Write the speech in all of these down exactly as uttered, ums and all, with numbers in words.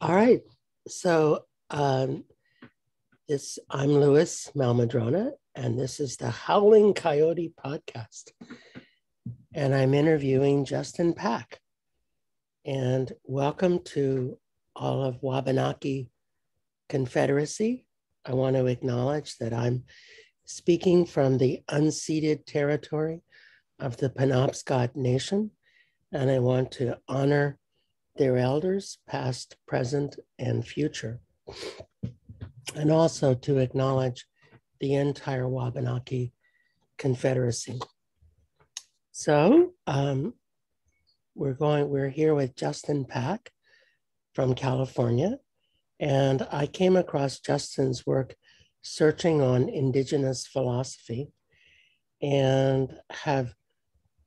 All right. So um, this I'm Lewis Mehl-Madrona, and this is the Howling Coyote Podcast. And I'm interviewing Justin Pack. And welcome to all of Wabanaki Confederacy. I want to acknowledge that I'm speaking from the unceded territory of the Penobscot Nation, and I want to honor their elders, past, present, and future, and also to acknowledge the entire Wabanaki Confederacy. So um, we're going. We're here with Justin Pack from California, and I came across Justin's work searching on indigenous philosophy, and have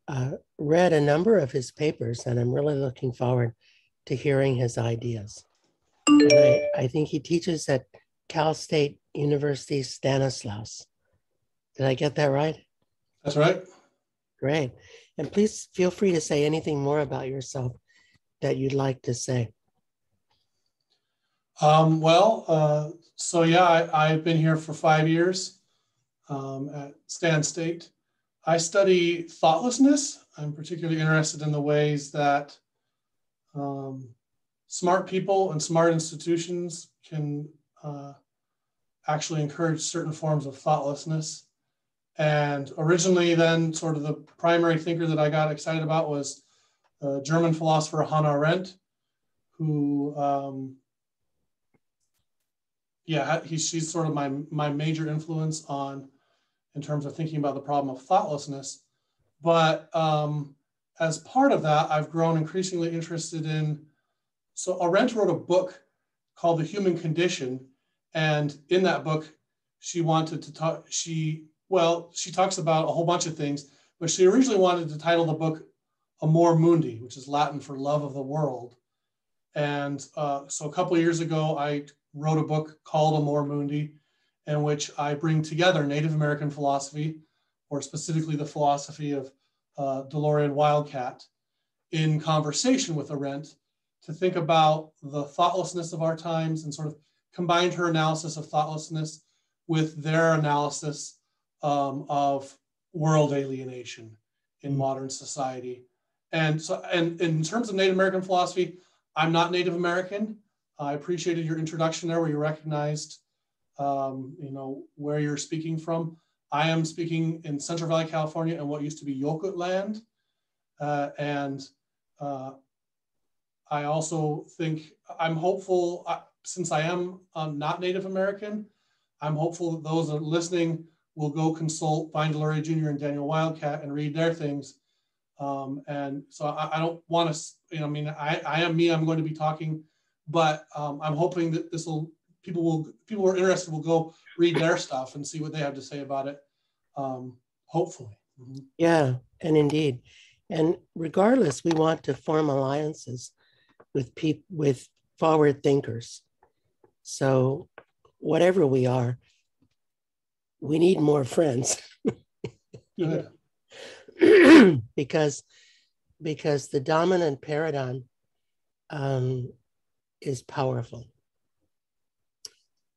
uh, read a number of his papers, and I'm really looking forward to hearing his ideas. And I, I think he teaches at Cal State University Stanislaus. Did I get that right? That's right. Great. And please feel free to say anything more about yourself that you'd like to say. Um, well, uh, so yeah, I, I've been here for five years um, at Stan State. I study thoughtlessness. I'm particularly interested in the ways that Um, smart people and smart institutions can uh, actually encourage certain forms of thoughtlessness. And originally then sort of the primary thinker that I got excited about was uh, German philosopher Hannah Arendt, who, um, yeah, he, she's sort of my, my major influence on in terms of thinking about the problem of thoughtlessness. But um, as part of that, I've grown increasingly interested in, so Arendt wrote a book called The Human Condition. And in that book, she wanted to talk, she, well, she talks about a whole bunch of things, but she originally wanted to title the book Amor Mundi, which is Latin for love of the world. And uh, so a couple of years ago, I wrote a book called Amor Mundi, in which I bring together Native American philosophy, or specifically the philosophy of Uh, Deloria Wildcat, in conversation with Arendt to think about the thoughtlessness of our times, and sort of combined her analysis of thoughtlessness with their analysis um, of world alienation in modern society. And so, and in terms of Native American philosophy, I'm not Native American. I appreciated your introduction there where you recognized, um, you know, where you're speaking from. I am speaking in Central Valley, California, and what used to be Yokut land. Uh, and uh, I also think I'm hopeful, uh, since I am um, not Native American, I'm hopeful that those that are listening will go consult Vine Deloria Junior and Daniel Wildcat and read their things. Um, and so I, I don't want to, you know, I mean, I, I am me, I'm going to be talking, but um, I'm hoping that this will, people will, people who are interested will go read their stuff and see what they have to say about it, um, hopefully. Mm-hmm. Yeah, and indeed. And regardless, we want to form alliances with people, with forward thinkers. So whatever we are, we need more friends. Yeah. because, because the dominant paradigm um, is powerful.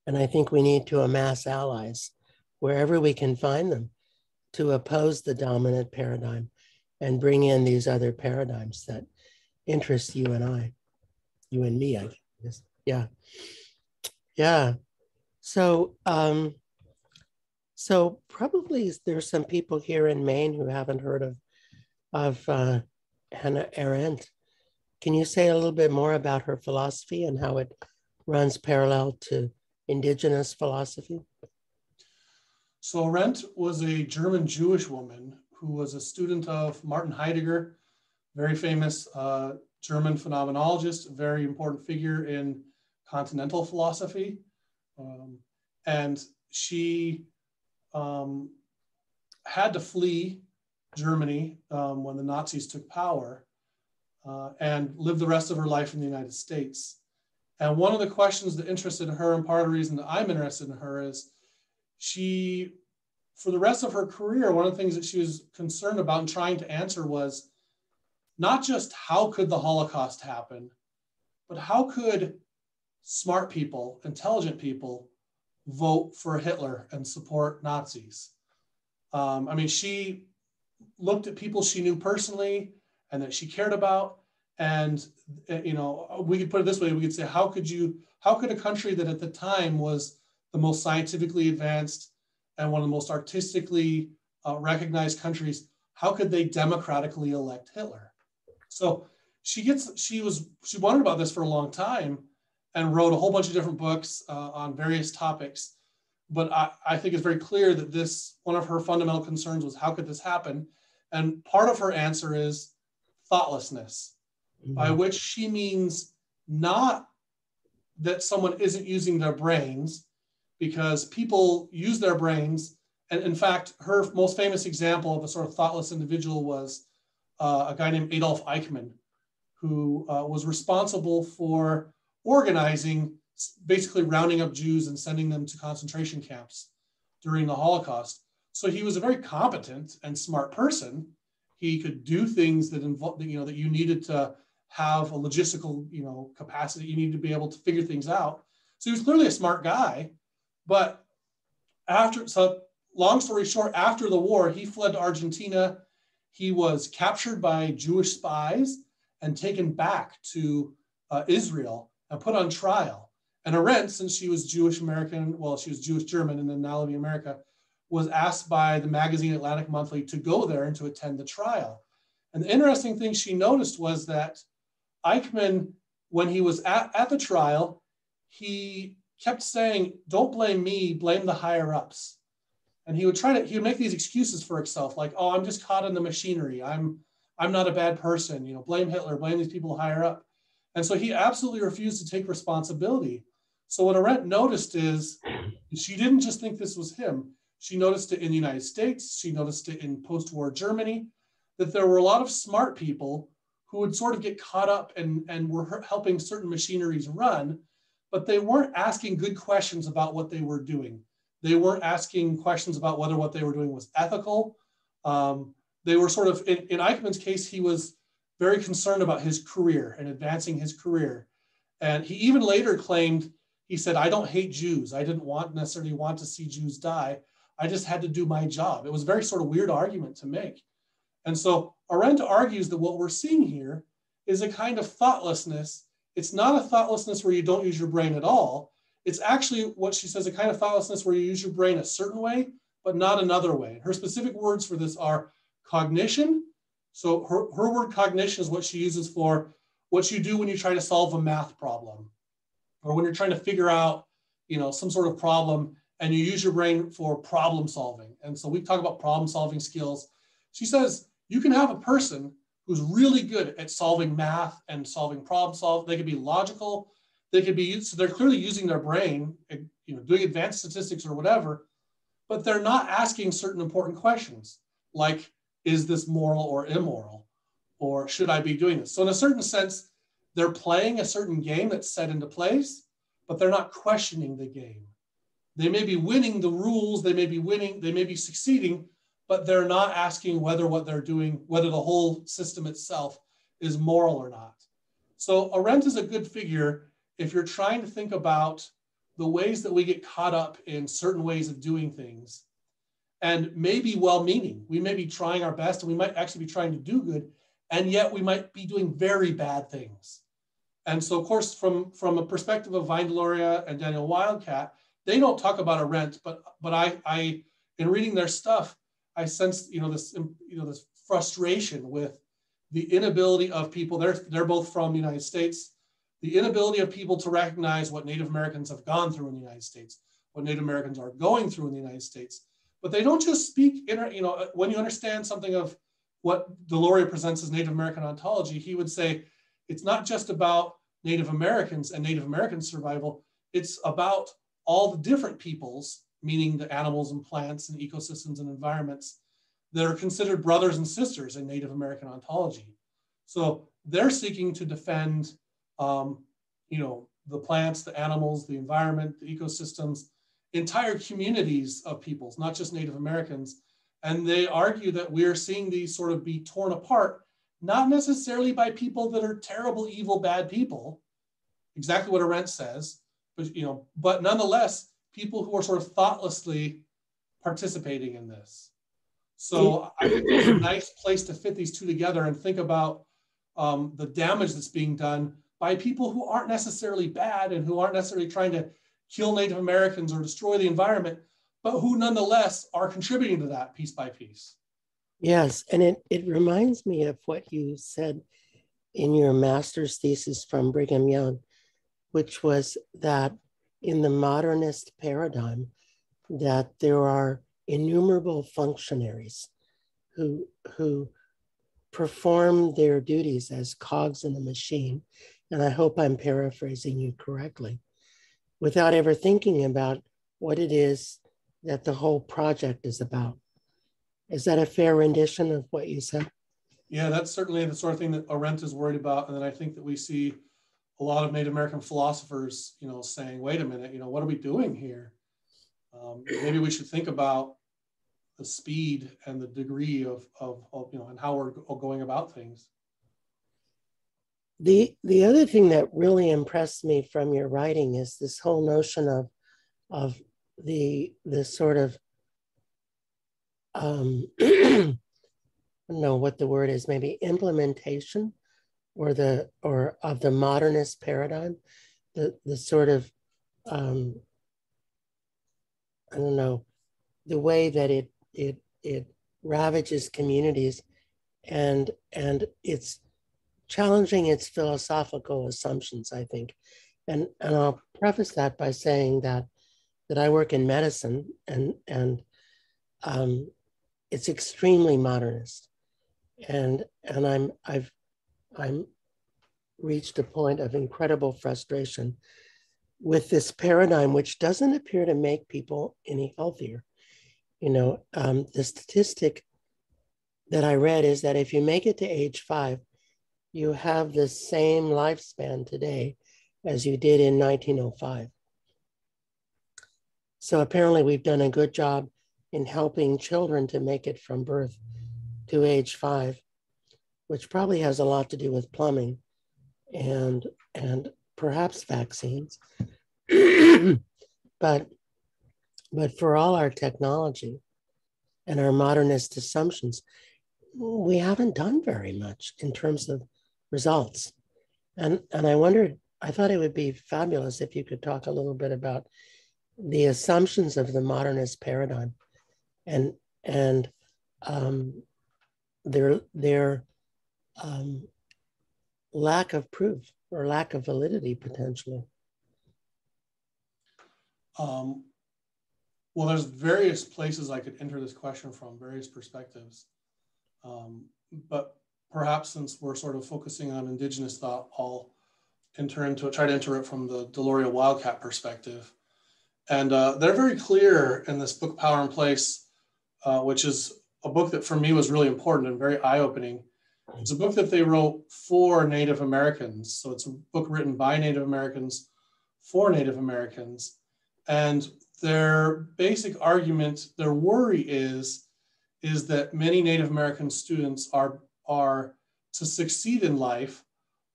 And I think we need to amass allies wherever we can find them to oppose the dominant paradigm and bring in these other paradigms that interest you and I, you and me, I guess. Yeah. Yeah. So, um, so probably there's some people here in Maine who haven't heard of, of uh, Hannah Arendt. Can you say a little bit more about her philosophy and how it runs parallel to Indigenous philosophy? So Arendt was a German Jewish woman who was a student of Martin Heidegger, very famous uh, German phenomenologist, very important figure in continental philosophy. Um, and she um, had to flee Germany um, when the Nazis took power uh, and lived the rest of her life in the United States. And one of the questions that interested her, and part of the reason that I'm interested in her, is she, for the rest of her career, one of the things that she was concerned about and trying to answer was not just how could the Holocaust happen, but how could smart people, intelligent people vote for Hitler and support Nazis. Um, I mean, she looked at people she knew personally and that she cared about. And, you know, we could put it this way, we could say, how could you, how could a country that at the time was the most scientifically advanced and one of the most artistically uh, recognized countries, how could they democratically elect Hitler? So she gets, she was, she wondered about this for a long time and wrote a whole bunch of different books uh, on various topics. But I, I think it's very clear that this, one of her fundamental concerns was how could this happen? And part of her answer is thoughtlessness, mm-hmm. by which she means not that someone isn't using their brains, because people use their brains. And in fact, her most famous example of a sort of thoughtless individual was uh, a guy named Adolf Eichmann, who uh, was responsible for organizing, basically rounding up Jews and sending them to concentration camps during the Holocaust. So he was a very competent and smart person. He could do things that involved, you know, that you needed to have a logistical, you know, capacity. You needed to be able to figure things out. So he was clearly a smart guy, but after, so long story short, after the war, he fled to Argentina. He was captured by Jewish spies and taken back to uh, Israel and put on trial. And Arendt, since she was Jewish American, well, she was Jewish German and then now living in America, was asked by the magazine Atlantic Monthly to go there and to attend the trial. And the interesting thing she noticed was that Eichmann, when he was at, at the trial, he kept saying, don't blame me, blame the higher ups. And he would try to, he would make these excuses for himself, like, oh, I'm just caught in the machinery. I'm, I'm not a bad person, you know, blame Hitler, blame these people higher up. And so he absolutely refused to take responsibility. So what Arendt noticed is she didn't just think this was him. She noticed it in the United States. She noticed it in post-war Germany, that there were a lot of smart people who would sort of get caught up and, and were helping certain machineries run, but they weren't asking good questions about what they were doing. They weren't asking questions about whether what they were doing was ethical. Um, they were sort of, in, in Eichmann's case, he was very concerned about his career and advancing his career. And he even later claimed, he said, I don't hate Jews. I didn't want necessarily want to see Jews die. I just had to do my job. It was a very sort of weird argument to make. And so Arendt argues that what we're seeing here is a kind of thoughtlessness. It's not a thoughtlessness where you don't use your brain at all. It's actually what she says, a kind of thoughtlessness where you use your brain a certain way, but not another way. Her specific words for this are cognition. So her, her word cognition is what she uses for what you do when you try to solve a math problem, or when you're trying to figure out, you know, some sort of problem and you use your brain for problem solving. And so we talk about problem solving skills. She says, you can have a person who's really good at solving math and solving problem solve. They could be logical. They could be, so they're clearly using their brain, you know, doing advanced statistics or whatever, but they're not asking certain important questions like, is this moral or immoral? Or should I be doing this? So in a certain sense, they're playing a certain game that's set into place, but they're not questioning the game. They may be winning the rules, they may be winning, they may be succeeding, but they're not asking whether what they're doing, whether the whole system itself is moral or not. So Arendt is a good figure if you're trying to think about the ways that we get caught up in certain ways of doing things. And maybe well-meaning, we may be trying our best and we might actually be trying to do good, and yet we might be doing very bad things. And so of course, from, from a perspective of Vine Deloria and Daniel Wildcat, they don't talk about Arendt, but, but I, I, in reading their stuff, I sense, you know, this, you know, this frustration with the inability of people, they're, they're both from the United States, the inability of people to recognize what Native Americans have gone through in the United States, what Native Americans are going through in the United States. But they don't just speak, inter, you know, when you understand something of what Deloria presents as Native American ontology, he would say, it's not just about Native Americans and Native American survival, it's about all the different peoples, meaning the animals and plants and ecosystems and environments that are considered brothers and sisters in Native American ontology. So they're seeking to defend, um, you know, the plants, the animals, the environment, the ecosystems, entire communities of peoples, not just Native Americans. And they argue that we're seeing these sort of be torn apart, not necessarily by people that are terrible, evil, bad people, exactly what Arendt says, but, you know, but nonetheless, people who are sort of thoughtlessly participating in this. So I think it's a nice place to fit these two together and think about um, the damage that's being done by people who aren't necessarily bad and who aren't necessarily trying to kill Native Americans or destroy the environment, but who nonetheless are contributing to that piece by piece. Yes, and it, it reminds me of what you said in your master's thesis from Brigham Young, which was that in the modernist paradigm, that there are innumerable functionaries who, who perform their duties as cogs in a machine, and I hope I'm paraphrasing you correctly, without ever thinking about what it is that the whole project is about. Is that a fair rendition of what you said? Yeah, that's certainly the sort of thing that Arendt is worried about, and then I think that we see a lot of Native American philosophers, you know, saying, wait a minute, you know, what are we doing here? Um, maybe we should think about the speed and the degree of, of, of you know, and how we're going about things. The, the other thing that really impressed me from your writing is this whole notion of, of the, the sort of, um, I don't know what the word is, maybe implementation or the, or of the modernist paradigm, the, the sort of, um, I don't know, the way that it it it ravages communities, and and it's challenging its philosophical assumptions, I think. And and I'll preface that by saying that that I work in medicine, and and um, it's extremely modernist, and and I'm I've I'm reached a point of incredible frustration with this paradigm, which doesn't appear to make people any healthier. You know, um, the statistic that I read is that if you make it to age five, you have the same lifespan today as you did in nineteen oh five. So apparently we've done a good job in helping children to make it from birth to age five, which probably has a lot to do with plumbing and, and perhaps vaccines. But, but for all our technology and our modernist assumptions, we haven't done very much in terms of results. And, and I wondered, I thought it would be fabulous if you could talk a little bit about the assumptions of the modernist paradigm and, and um, their, their um, lack of proof or lack of validity potentially. Um, well, there's various places I could enter this question from, various perspectives. Um, but perhaps since we're sort of focusing on indigenous thought, I'll enter into it, try to enter it from the Deloria Wildcat perspective. And uh, they're very clear in this book, Power and Place, uh, which is a book that for me was really important and very eye-opening. It's a book that they wrote for Native Americans. So it's a book written by Native Americans for Native Americans. And their basic argument, their worry is, is that many Native American students are, are to succeed in life,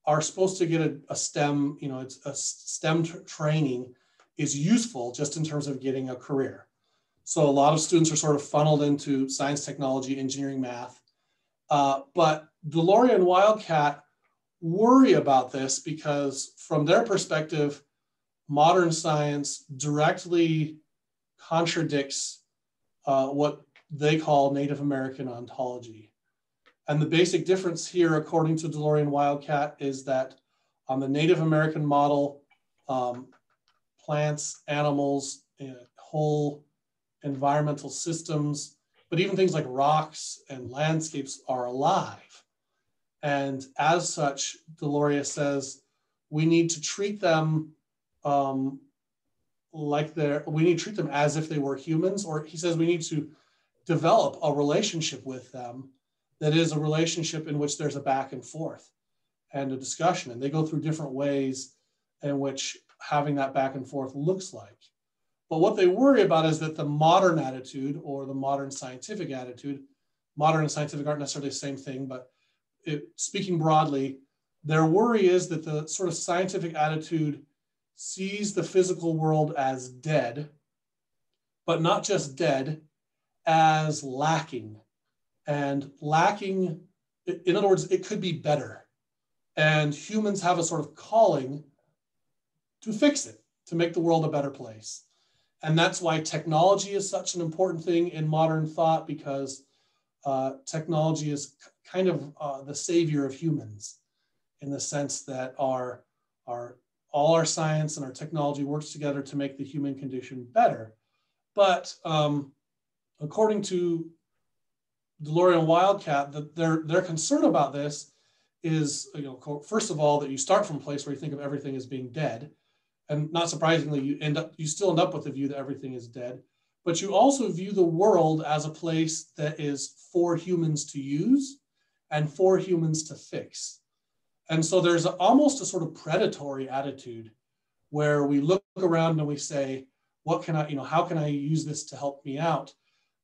are supposed to get a, a STEM, you know, it's a STEM tr- training is useful just in terms of getting a career. So a lot of students are sort of funneled into science, technology, engineering, math. Uh, but Deloria and Wildcat worry about this because from their perspective, modern science directly contradicts uh, what they call Native American ontology. And the basic difference here, according to Deloria and Wildcat, is that on the Native American model, um, plants, animals, you know, whole environmental systems, but even things like rocks and landscapes are alive. And as such, Deloria says, we need to treat them Um, like they're, we need to treat them as if they were humans, or he says we need to develop a relationship with them that is a relationship in which there's a back and forth and a discussion. And they go through different ways in which having that back and forth looks like. But what they worry about is that the modern attitude or the modern scientific attitude, modern and scientific aren't necessarily the same thing, but it, speaking broadly, Their worry is that the sort of scientific attitude sees the physical world as dead, but not just dead, as lacking. And lacking, in other words, it could be better. And humans have a sort of calling to fix it, to make the world a better place. And that's why technology is such an important thing in modern thought, because uh, technology is kind of uh, the savior of humans, in the sense that our, our, all our science and our technology works together to make the human condition better. But um, according to Deloria Wildcat, the, their, their concern about this is, you know, first of all, that you start from a place where you think of everything as being dead. And not surprisingly, you end up, you still end up with the view that everything is dead, but you also view the world as a place that is for humans to use and for humans to fix. And so there's a, almost a sort of predatory attitude where we look around and we say, what can I, you know, how can I use this to help me out?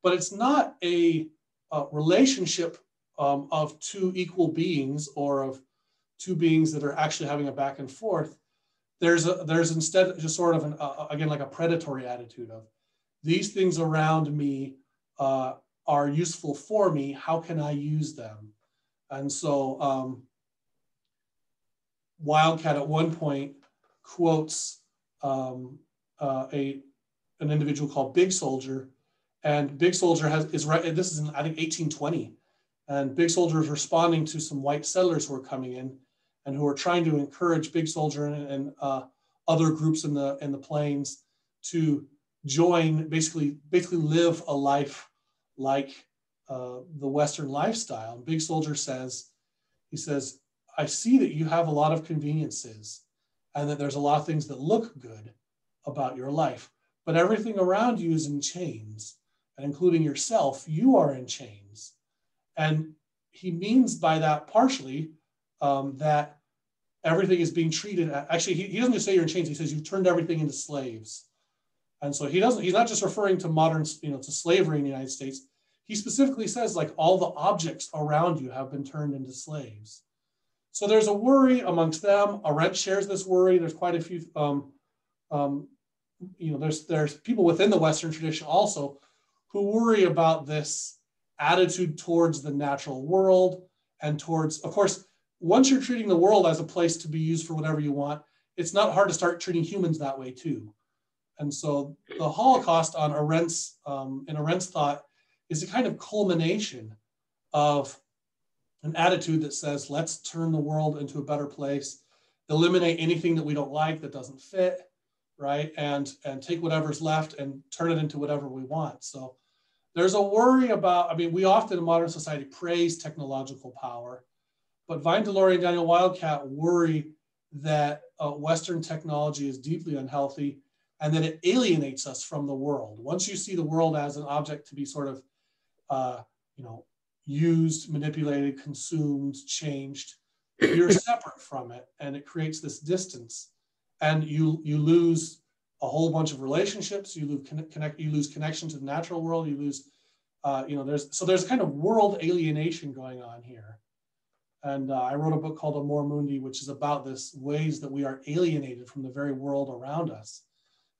But it's not a, a relationship um, of two equal beings, or of two beings that are actually having a back and forth. There's a, there's instead just sort of an, uh, again, like a predatory attitude of, these things around me uh, are useful for me. How can I use them? And so um, Wildcat at one point quotes um, uh, a an individual called Big Soldier, and Big Soldier has is right. This is in, I think, eighteen twenty, and Big Soldier is responding to some white settlers who are coming in, and who are trying to encourage Big Soldier and, and uh, other groups in the in the plains to join, basically basically live a life like uh, the Western lifestyle. And Big Soldier says, he says, I see that you have a lot of conveniences and that there's a lot of things that look good about your life, but everything around you is in chains, and including yourself, you are in chains. And he means by that partially, Um, that everything is being treated. Actually, he, he doesn't just say you're in chains. He says you've turned everything into slaves. And so he doesn't, he's not just referring to modern, you know, to slavery in the United States. He specifically says, like, all the objects around you have been turned into slaves. So there's a worry amongst them. Arendt shares this worry. There's quite a few, um, um, you know, there's, there's people within the Western tradition also who worry about this attitude towards the natural world and towards, of course, once you're treating the world as a place to be used for whatever you want, it's not hard to start treating humans that way too. And so the Holocaust on Arendt's, um, in Arendt's thought, is a kind of culmination of an attitude that says, let's turn the world into a better place, eliminate anything that we don't like, that doesn't fit, right? And, and take whatever's left and turn it into whatever we want. So there's a worry about, I mean, we often in modern society praise technological power, but Vine Deloria and Daniel Wildcat worry that uh, Western technology is deeply unhealthy and that it alienates us from the world. Once you see the world as an object to be sort of, uh, you know, used, manipulated, consumed, changed, you're separate from it, and it creates this distance. And you you lose a whole bunch of relationships. You lose connect. You lose connection to the natural world. You lose, uh, you know, there's so there's a kind of world alienation going on here. And uh, I wrote a book called Amor Mundi, which is about this, ways that we are alienated from the very world around us.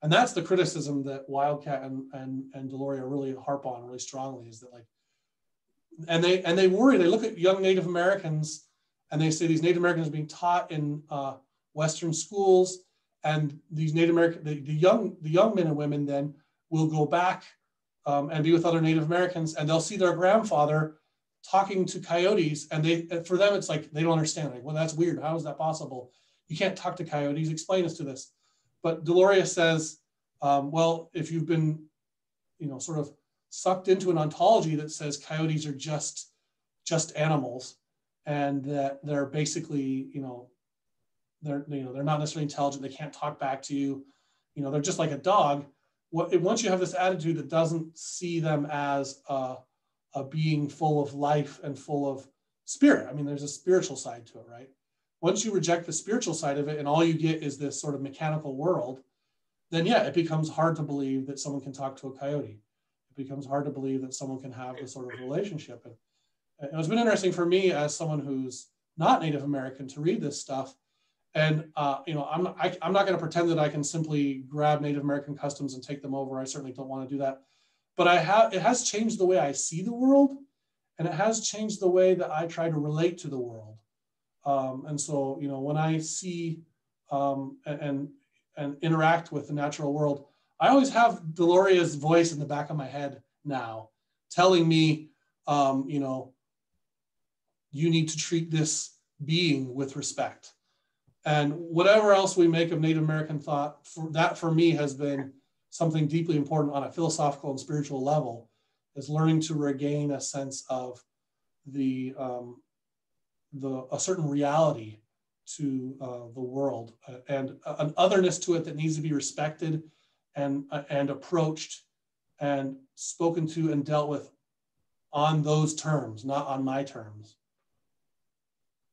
And that's the criticism that Wildcat and, and, and Deloria really harp on really strongly, is that, like, and they, and they worry, they look at young Native Americans and they say these Native Americans are being taught in uh, Western schools, and these Native American, the, the, young, the young men and women then will go back um, and be with other Native Americans, and they'll see their grandfather talking to coyotes, and they, for them, it's like, they don't understand. Like, well, that's weird. How is that possible? You can't talk to coyotes. Explain us to this. But Deloria says, um, well, if you've been, you know, sort of sucked into an ontology that says coyotes are just, just animals, and that they're basically, you know, they're, you know, they're not necessarily intelligent. They can't talk back to you. You know, they're just like a dog. What, once you have this attitude that doesn't see them as a a being full of life and full of spirit. I mean, there's a spiritual side to it, right? Once you reject the spiritual side of it and all you get is this sort of mechanical world, then yeah, it becomes hard to believe that someone can talk to a coyote. It becomes hard to believe that someone can have this sort of relationship. And, and it's been interesting for me as someone who's not Native American to read this stuff. And, uh, you know, I'm, I, I'm not going to pretend that I can simply grab Native American customs and take them over. I certainly don't want to do that. But I have, it has changed the way I see the world, and it has changed the way that I try to relate to the world. Um, and so, you know, when I see um, and, and interact with the natural world, I always have Deloria's voice in the back of my head now telling me, um, you know, you need to treat this being with respect. And whatever else we make of Native American thought, for, that for me has been something deeply important on a philosophical and spiritual level, is learning to regain a sense of the, um, the a certain reality to uh, the world, uh, and uh, an otherness to it that needs to be respected and, uh, and approached and spoken to and dealt with on those terms, not on my terms.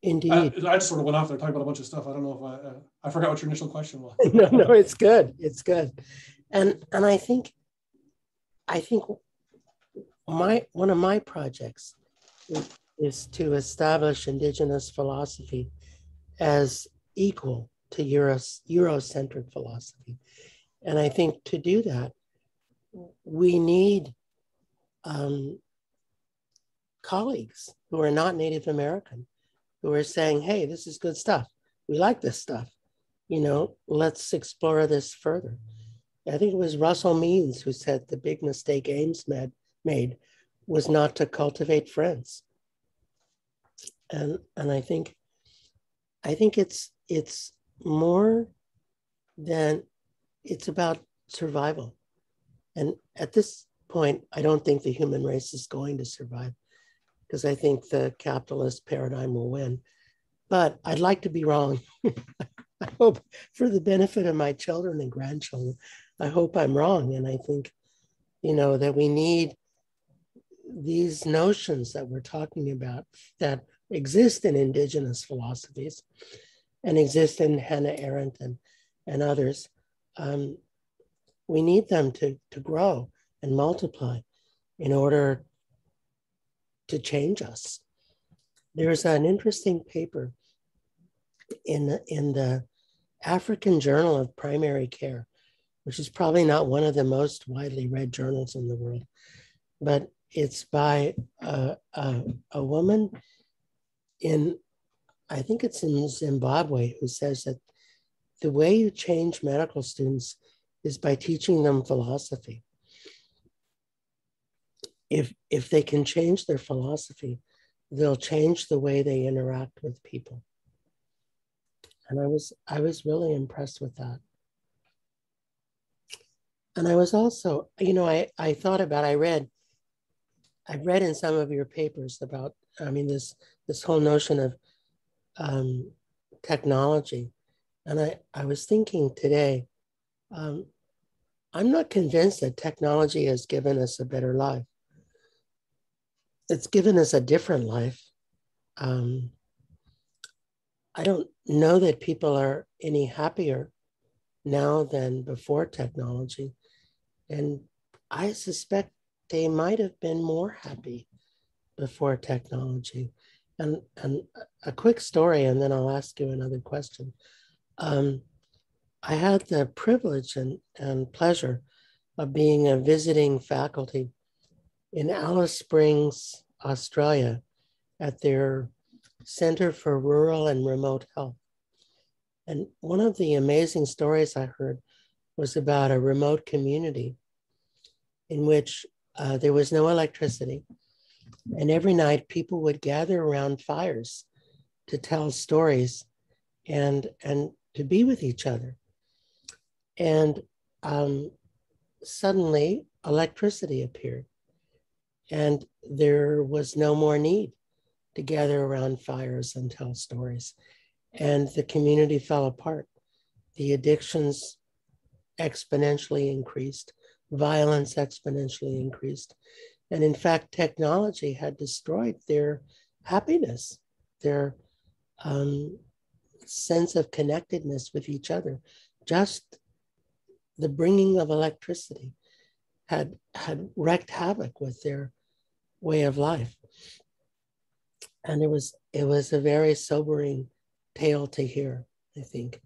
Indeed. I, I just sort of went off there talking about a bunch of stuff. I don't know if I, uh, I forgot what your initial question was. No, no, it's good. It's good. And, and I think, I think my, one of my projects is to establish indigenous philosophy as equal to Euro, Eurocentric philosophy. And I think to do that, we need um, colleagues who are not Native American, who are saying, hey, this is good stuff. We like this stuff. You know, let's explore this further. I think it was Russell Means who said the big mistake Ames made, made was not to cultivate friends. And, and I think, I think it's, it's more than, it's about survival. And at this point, I don't think the human race is going to survive, because I think the capitalist paradigm will win. But I'd like to be wrong. I hope, for the benefit of my children and grandchildren, I hope I'm wrong. And I think, you know, that we need these notions that we're talking about that exist in indigenous philosophies and exist in Hannah Arendt and, and others. Um, we need them to, to grow and multiply in order to change us. There's an interesting paper in the, in the African Journal of Primary Care, which is probably not one of the most widely read journals in the world, but it's by a, a, a woman in, I think it's in Zimbabwe, who says that the way you change medical students is by teaching them philosophy. If, if they can change their philosophy, they'll change the way they interact with people. And I was, I was really impressed with that. And I was also, you know, I, I thought about, I read, I've read in some of your papers about, I mean, this, this whole notion of um, technology. And I, I was thinking today, um, I'm not convinced that technology has given us a better life. It's given us a different life. Um, I don't know that people are any happier now than before technology. And I suspect they might have been more happy before technology. And, and a quick story, and then I'll ask you another question. Um, I had the privilege and, and pleasure of being a visiting faculty in Alice Springs, Australia, at their Center for Rural and Remote Health. And one of the amazing stories I heard was about a remote community in which uh, there was no electricity. And every night people would gather around fires to tell stories and, and to be with each other. And um, suddenly electricity appeared. And there was no more need to gather around fires and tell stories. And the community fell apart. The addictions exponentially increased, violence exponentially increased. And in fact, technology had destroyed their happiness, their um, sense of connectedness with each other. Just the bringing of electricity had, had wreaked havoc with their way of life. And it was it was a very sobering tale to hear, I think.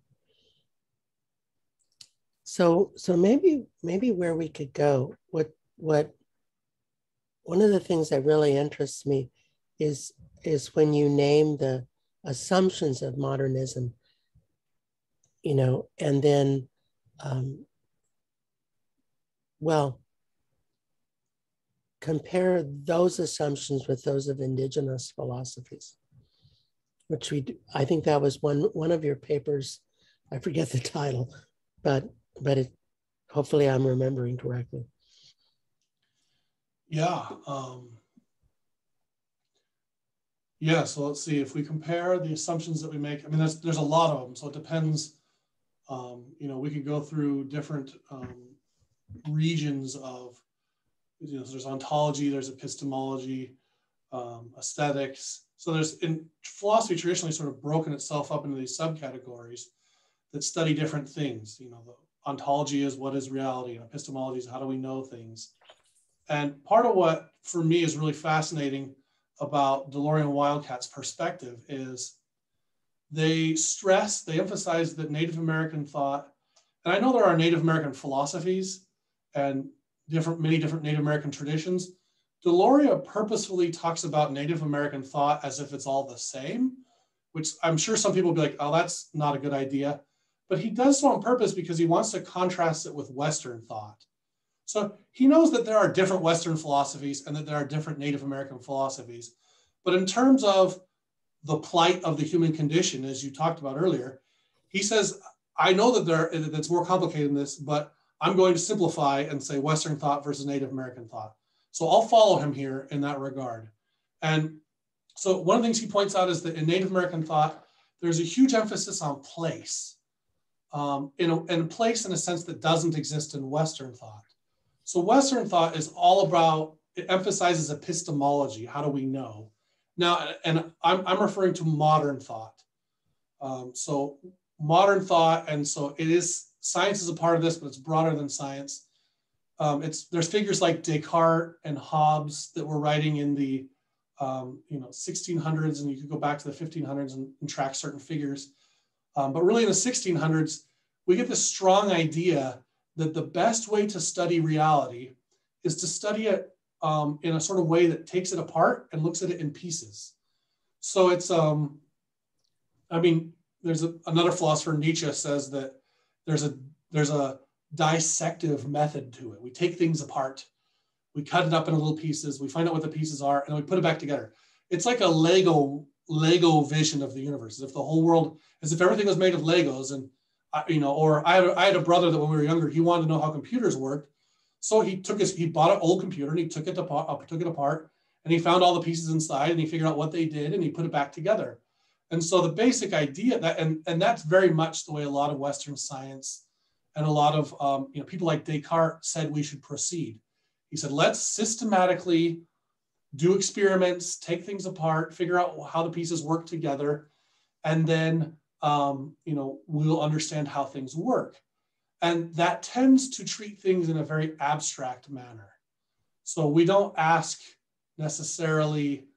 So so maybe maybe where we could go, what what one of the things that really interests me is is when you name the assumptions of modernism, you know, and then um, well, compare those assumptions with those of indigenous philosophies, which we do. I think that was one one of your papers. I forget the title, but but it, hopefully I'm remembering correctly. Yeah. Um, yeah. So let's see if we compare the assumptions that we make. I mean, there's there's a lot of them. So it depends. Um, you know, we could go through different um, regions of. You know, so there's ontology, there's epistemology, um, aesthetics. So there's in philosophy traditionally sort of broken itself up into these subcategories that study different things. You know, the ontology is what is reality, and epistemology is how do we know things. And part of what for me is really fascinating about Deloria Wildcat's perspective is they stress, they emphasize that Native American thought, and I know there are Native American philosophies and different, many different Native American traditions. Deloria purposefully talks about Native American thought as if it's all the same, which I'm sure some people will be like, oh, that's not a good idea. But he does so on purpose because he wants to contrast it with Western thought. So he knows that there are different Western philosophies and that there are different Native American philosophies. But in terms of the plight of the human condition, as you talked about earlier, he says, I know that there that's more complicated than this, but I'm going to simplify and say Western thought versus Native American thought. So I'll follow him here in that regard. And so one of the things he points out is that in Native American thought, there's a huge emphasis on place, um, in a, and place in a sense that doesn't exist in Western thought. So Western thought is all about, it emphasizes epistemology. How do we know? Now, and I'm, I'm referring to modern thought. Um, so modern thought, and so it is, science is a part of this, but it's broader than science. Um, it's there's figures like Descartes and Hobbes that were writing in the um, you know sixteen hundreds, and you could go back to the fifteen hundreds and, and track certain figures. Um, but really in the sixteen hundreds, we get this strong idea that the best way to study reality is to study it um, in a sort of way that takes it apart and looks at it in pieces. So it's, um, I mean, there's a, another philosopher, Nietzsche, says that There's a there's a dissective method to it. We take things apart, we cut it up into little pieces, we find out what the pieces are, and then we put it back together. It's like a Lego Lego vision of the universe. As if the whole world, as if everything was made of Legos, and I, you know, or I had, I had a brother that when we were younger, he wanted to know how computers worked, so he took his he bought an old computer and he took it apart, took it apart, and he found all the pieces inside and he figured out what they did and he put it back together. And so the basic idea that, and, and that's very much the way a lot of Western science and a lot of um, you know, people like Descartes said we should proceed. He said, let's systematically do experiments, take things apart, figure out how the pieces work together, and then um, you know, we'll understand how things work. And that tends to treat things in a very abstract manner. So we don't ask necessarily,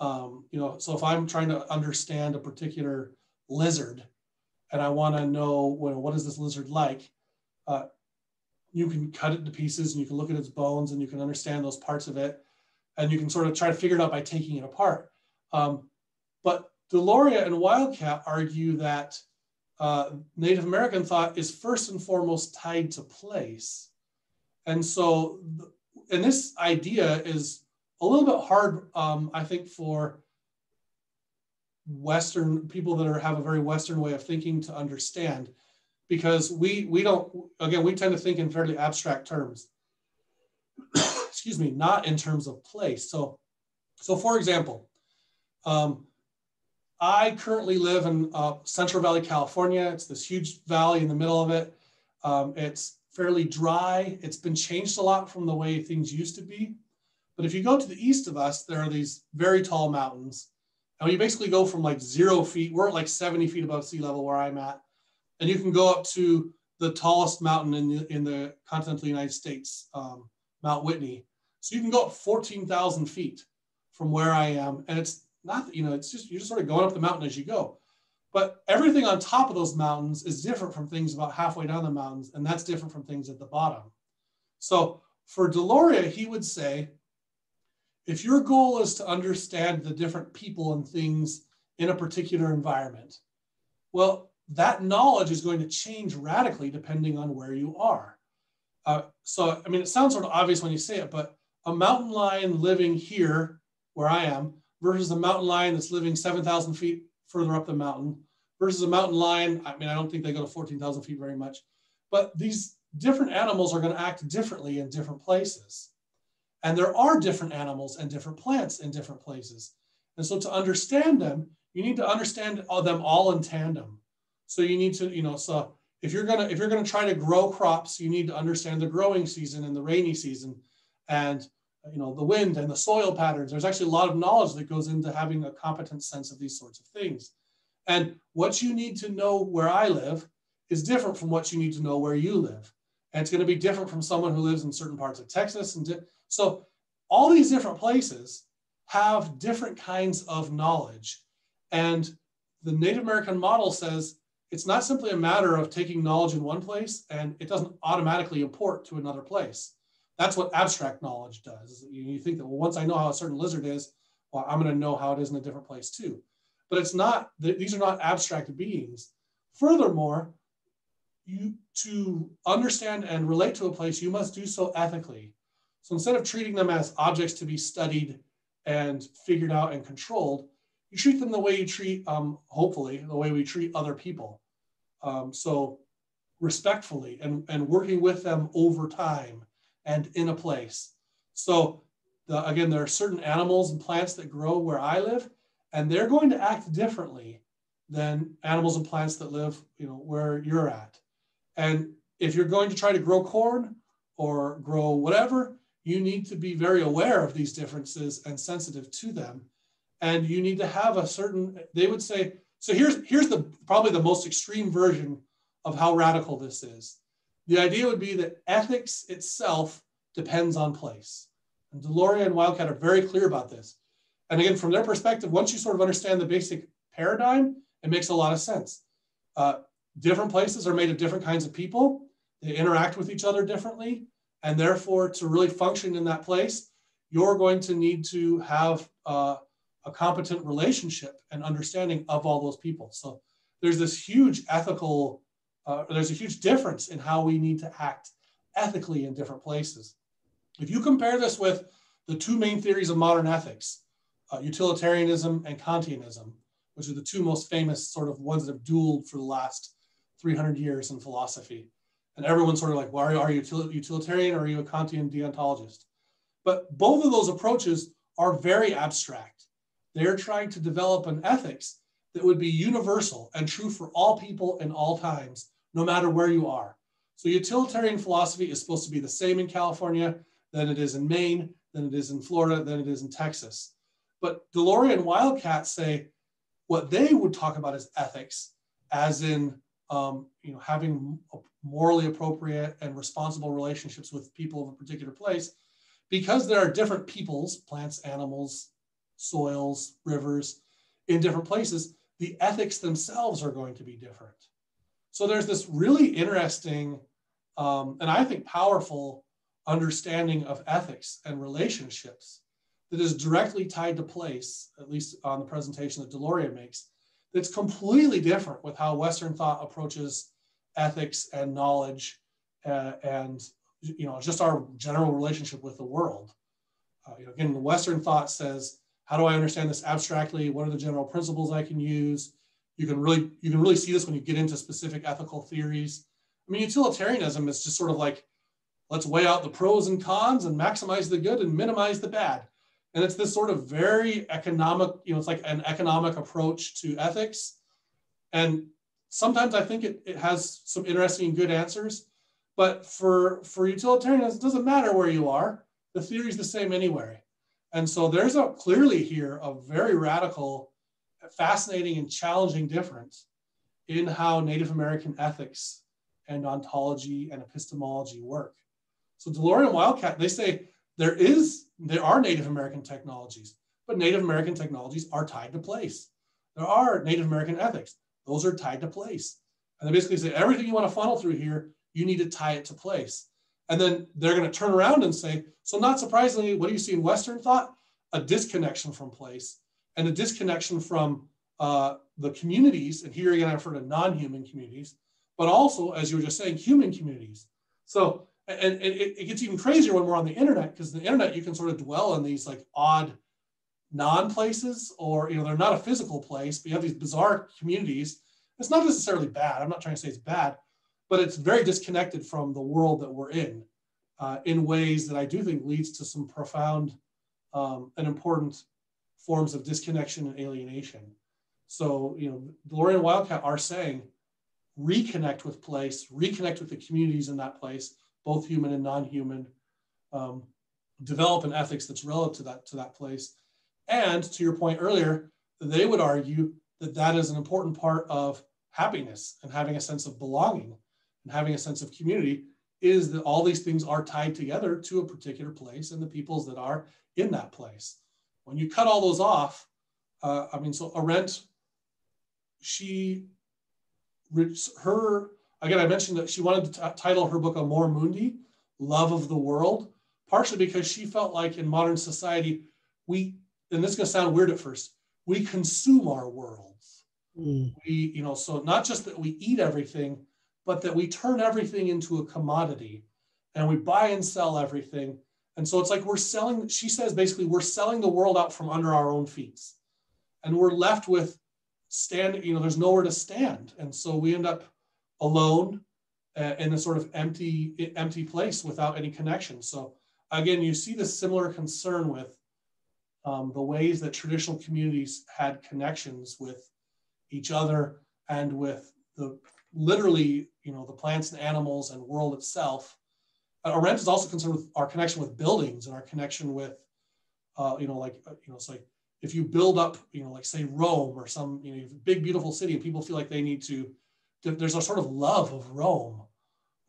Um, you know, so if I'm trying to understand a particular lizard and I want to know, well, what is this lizard like? Uh, you can cut it to pieces and you can look at its bones and you can understand those parts of it. And you can sort of try to figure it out by taking it apart. Um, but Deloria and Wildcat argue that uh, Native American thought is first and foremost tied to place. And so, and this idea is a little bit hard, um, I think, for Western people that are, have a very Western way of thinking to understand, because we we don't, again, we tend to think in fairly abstract terms, excuse me, not in terms of place. So, so for example, um, I currently live in uh, Central Valley, California. It's this huge valley in the middle of it. Um, it's fairly dry. It's been changed a lot from the way things used to be. But if you go to the east of us, there are these very tall mountains. And you basically go from like zero feet, we're at like seventy feet above sea level where I'm at. And you can go up to the tallest mountain in the, in the continental United States, um, Mount Whitney. So you can go up fourteen thousand feet from where I am. And it's not, you know, it's just, you're just sort of going up the mountain as you go. But everything on top of those mountains is different from things about halfway down the mountains, and that's different from things at the bottom. So for Deloria, he would say, if your goal is to understand the different people and things in a particular environment, well, that knowledge is going to change radically depending on where you are. Uh, so, I mean, it sounds sort of obvious when you say it, but a mountain lion living here where I am versus a mountain lion that's living seven thousand feet further up the mountain versus a mountain lion, I mean, I don't think they go to fourteen thousand feet very much, but these different animals are going to act differently in different places. And there are different animals and different plants in different places. And so to understand them, you need to understand them all in tandem. So you need to, you know, so if you're gonna if you're gonna try to grow crops, you need to understand the growing season and the rainy season, and you know the wind and the soil patterns. There's actually a lot of knowledge that goes into having a competent sense of these sorts of things. And what you need to know where I live is different from what you need to know where you live, and it's going to be different from someone who lives in certain parts of Texas. And di- so all these different places have different kinds of knowledge, and the Native American model says, it's not simply a matter of taking knowledge in one place and it doesn't automatically import to another place. That's what abstract knowledge does. You think that, well, once I know how a certain lizard is, well, I'm going to know how it is in a different place too. But it's not, these are not abstract beings. Furthermore, you to understand and relate to a place, you must do so ethically. So instead of treating them as objects to be studied and figured out and controlled, you treat them the way you treat, um, hopefully, the way we treat other people. Um, so respectfully and, and working with them over time and in a place. So the, again, there are certain animals and plants that grow where I live, and they're going to act differently than animals and plants that live, you know, where you're at. And if you're going to try to grow corn or grow whatever, you need to be very aware of these differences and sensitive to them. And you need to have a certain, they would say, so here's here's the probably the most extreme version of how radical this is. The idea would be that ethics itself depends on place. And Deloria and Wildcat are very clear about this. And again, from their perspective, once you sort of understand the basic paradigm, it makes a lot of sense. Uh, different places are made of different kinds of people. They interact with each other differently. And therefore, to really function in that place, you're going to need to have uh, a competent relationship and understanding of all those people. So there's this huge ethical, uh, there's a huge difference in how we need to act ethically in different places. If you compare this with the two main theories of modern ethics, uh, utilitarianism and Kantianism, which are the two most famous sort of ones that have dueled for the last three hundred years in philosophy. And everyone's sort of like, well, are you, are you utilitarian or are you a Kantian deontologist? But both of those approaches are very abstract. They're trying to develop an ethics that would be universal and true for all people in all times, no matter where you are. So utilitarian philosophy is supposed to be the same in California than it is in Maine, than it is in Florida, than it is in Texas. But Deloria and Wildcat say what they would talk about as ethics, as in um, you know, having morally appropriate and responsible relationships with people of a particular place, because there are different peoples, plants, animals, soils, rivers, in different places, the ethics themselves are going to be different. So there's this really interesting um, and I think powerful understanding of ethics and relationships that is directly tied to place, at least on the presentation that Deloria makes, that's completely different with how Western thought approaches ethics and knowledge uh, and you know just our general relationship with the world. Uh, you know, again, the Western thought says, how do I understand this abstractly? What are the general principles I can use? You can really, you can really see this when you get into specific ethical theories. I mean, utilitarianism is just sort of like, let's weigh out the pros and cons and maximize the good and minimize the bad. And it's this sort of very economic, you know, it's like an economic approach to ethics. And sometimes I think it, it has some interesting and good answers, but for, for utilitarianism, it doesn't matter where you are. The theory is the same anyway. And so there's a clearly here a very radical, fascinating and challenging difference in how Native American ethics and ontology and epistemology work. So Deloria and Wildcat, they say there is, there are Native American technologies. but Native American technologies are tied to place. There are Native American ethics. Those are tied to place. And they basically say, everything you want to funnel through here, you need to tie it to place. And then they're going to turn around and say, so not surprisingly, what do you see in Western thought? A disconnection from place and a disconnection from uh, the communities. And here again, I refer to non-human communities, but also, as you were just saying, human communities. So, and, and it, it gets even crazier when we're on the internet, because the internet, you can sort of dwell in these like odd non-places, or, you know, they're not a physical place, but you have these bizarre communities. It's not necessarily bad. I'm not trying to say it's bad, but it's very disconnected from the world that we're in, uh, in ways that I do think leads to some profound um, and important forms of disconnection and alienation. So, you know, Deloria and Wildcat are saying, reconnect with place, reconnect with the communities in that place, both human and non-human, um, develop an ethics that's relative to that, to that place. And to your point earlier, they would argue that that is an important part of happiness and having a sense of belonging and having a sense of community, is that all these things are tied together to a particular place and the peoples that are in that place. When you cut all those off, uh, I mean, so Arendt, she, her, again, I mentioned that she wanted to t- title her book Amor Mundi, Love of the World, partially because she felt like in modern society, we, and this is going to sound weird at first, we consume our worlds. Mm. We, you know, so not just that we eat everything, but that we turn everything into a commodity and we buy and sell everything. And so it's like we're selling, she says basically, we're selling the world out from under our own feet. And we're left with standing, you know, there's nowhere to stand. And so we end up alone uh, in a sort of empty, empty place without any connection. So again, you see this similar concern with Um, the ways that traditional communities had connections with each other and with the literally, you know, the plants and animals and world itself. Uh, Arendt is also concerned with our connection with buildings and our connection with, uh, you know, like, you know, it's like if you build up, you know, like say Rome or some, you know, big, beautiful city and people feel like they need to, there's a sort of love of Rome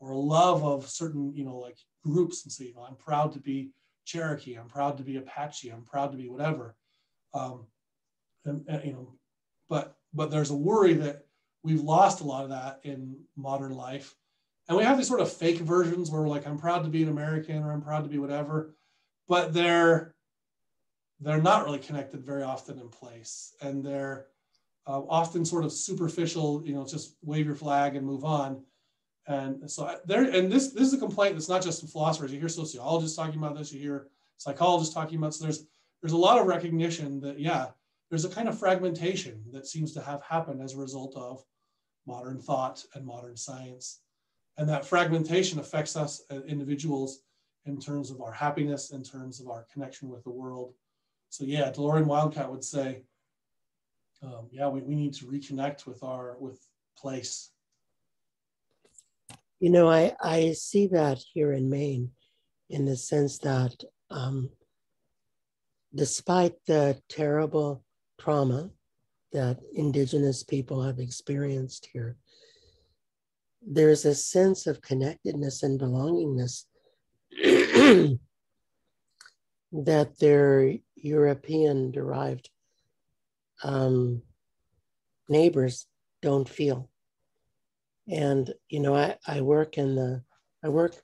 or a love of certain, you know, like groups and say, you know, I'm proud to be Cherokee, I'm proud to be Apache, I'm proud to be whatever, um, and, and, you know, but but there's a worry that we've lost a lot of that in modern life, and we have these sort of fake versions where we're like, I'm proud to be an American or I'm proud to be whatever, but they're they're not really connected very often in place, and they're uh, often sort of superficial, you know, just wave your flag and move on. And so there, and this this is a complaint that's not just from philosophers. You hear sociologists talking about this, you hear psychologists talking about. So there's there's a lot of recognition that yeah, there's a kind of fragmentation that seems to have happened as a result of modern thought and modern science, and that fragmentation affects us as individuals in terms of our happiness, in terms of our connection with the world. So yeah, Deloria Wildcat would say, um, yeah, we, we need to reconnect with our with place. You know, I, I see that here in Maine, in the sense that um, despite the terrible trauma that Indigenous people have experienced here, there's a sense of connectedness and belongingness that their European-derived um, neighbors don't feel. And, you know, I, I work in the, I work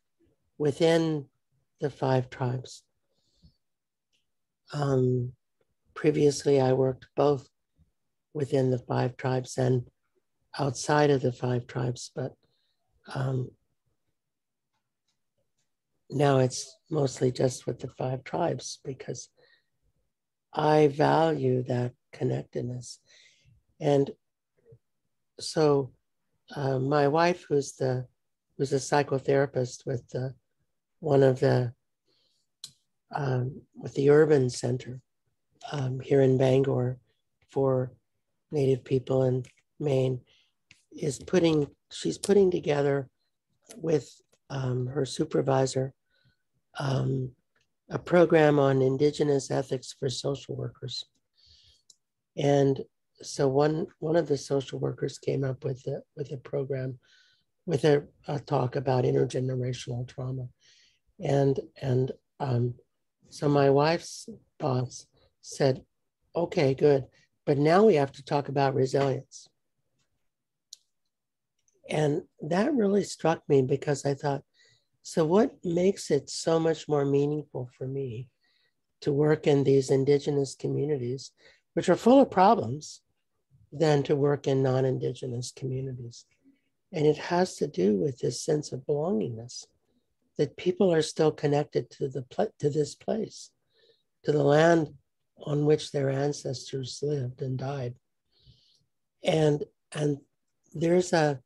within the five tribes. Um, previously, I worked both within the five tribes and outside of the five tribes, but um, now it's mostly just with the five tribes because I value that connectedness. And so, Uh, my wife, who's the who's a psychotherapist with the, one of the um, with the Urban Center um, here in Bangor for Native people in Maine, is putting she's putting together with um, her supervisor um, a program on Indigenous ethics for social workers, and. So one one of the social workers came up with a, with a program, with a, a talk about intergenerational trauma, and and um, so my wife's boss said, okay, good. But now we have to talk about resilience. And that really struck me because I thought, so what makes it so much more meaningful for me to work in these indigenous communities, which are full of problems, than to work in non-indigenous communities? And it has to do with this sense of belongingness, that people are still connected to the to this place, to the land on which their ancestors lived and died. And, and there's a,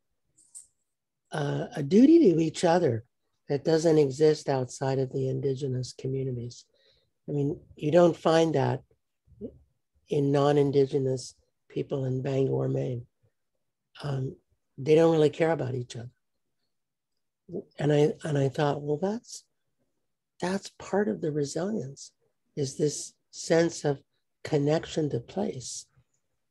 a, a duty to each other that doesn't exist outside of the indigenous communities. I mean, you don't find that in non-indigenous people in Bangor, Maine. Um, they don't really care about each other. And I and I thought, well, that's that's part of the resilience, is this sense of connection to place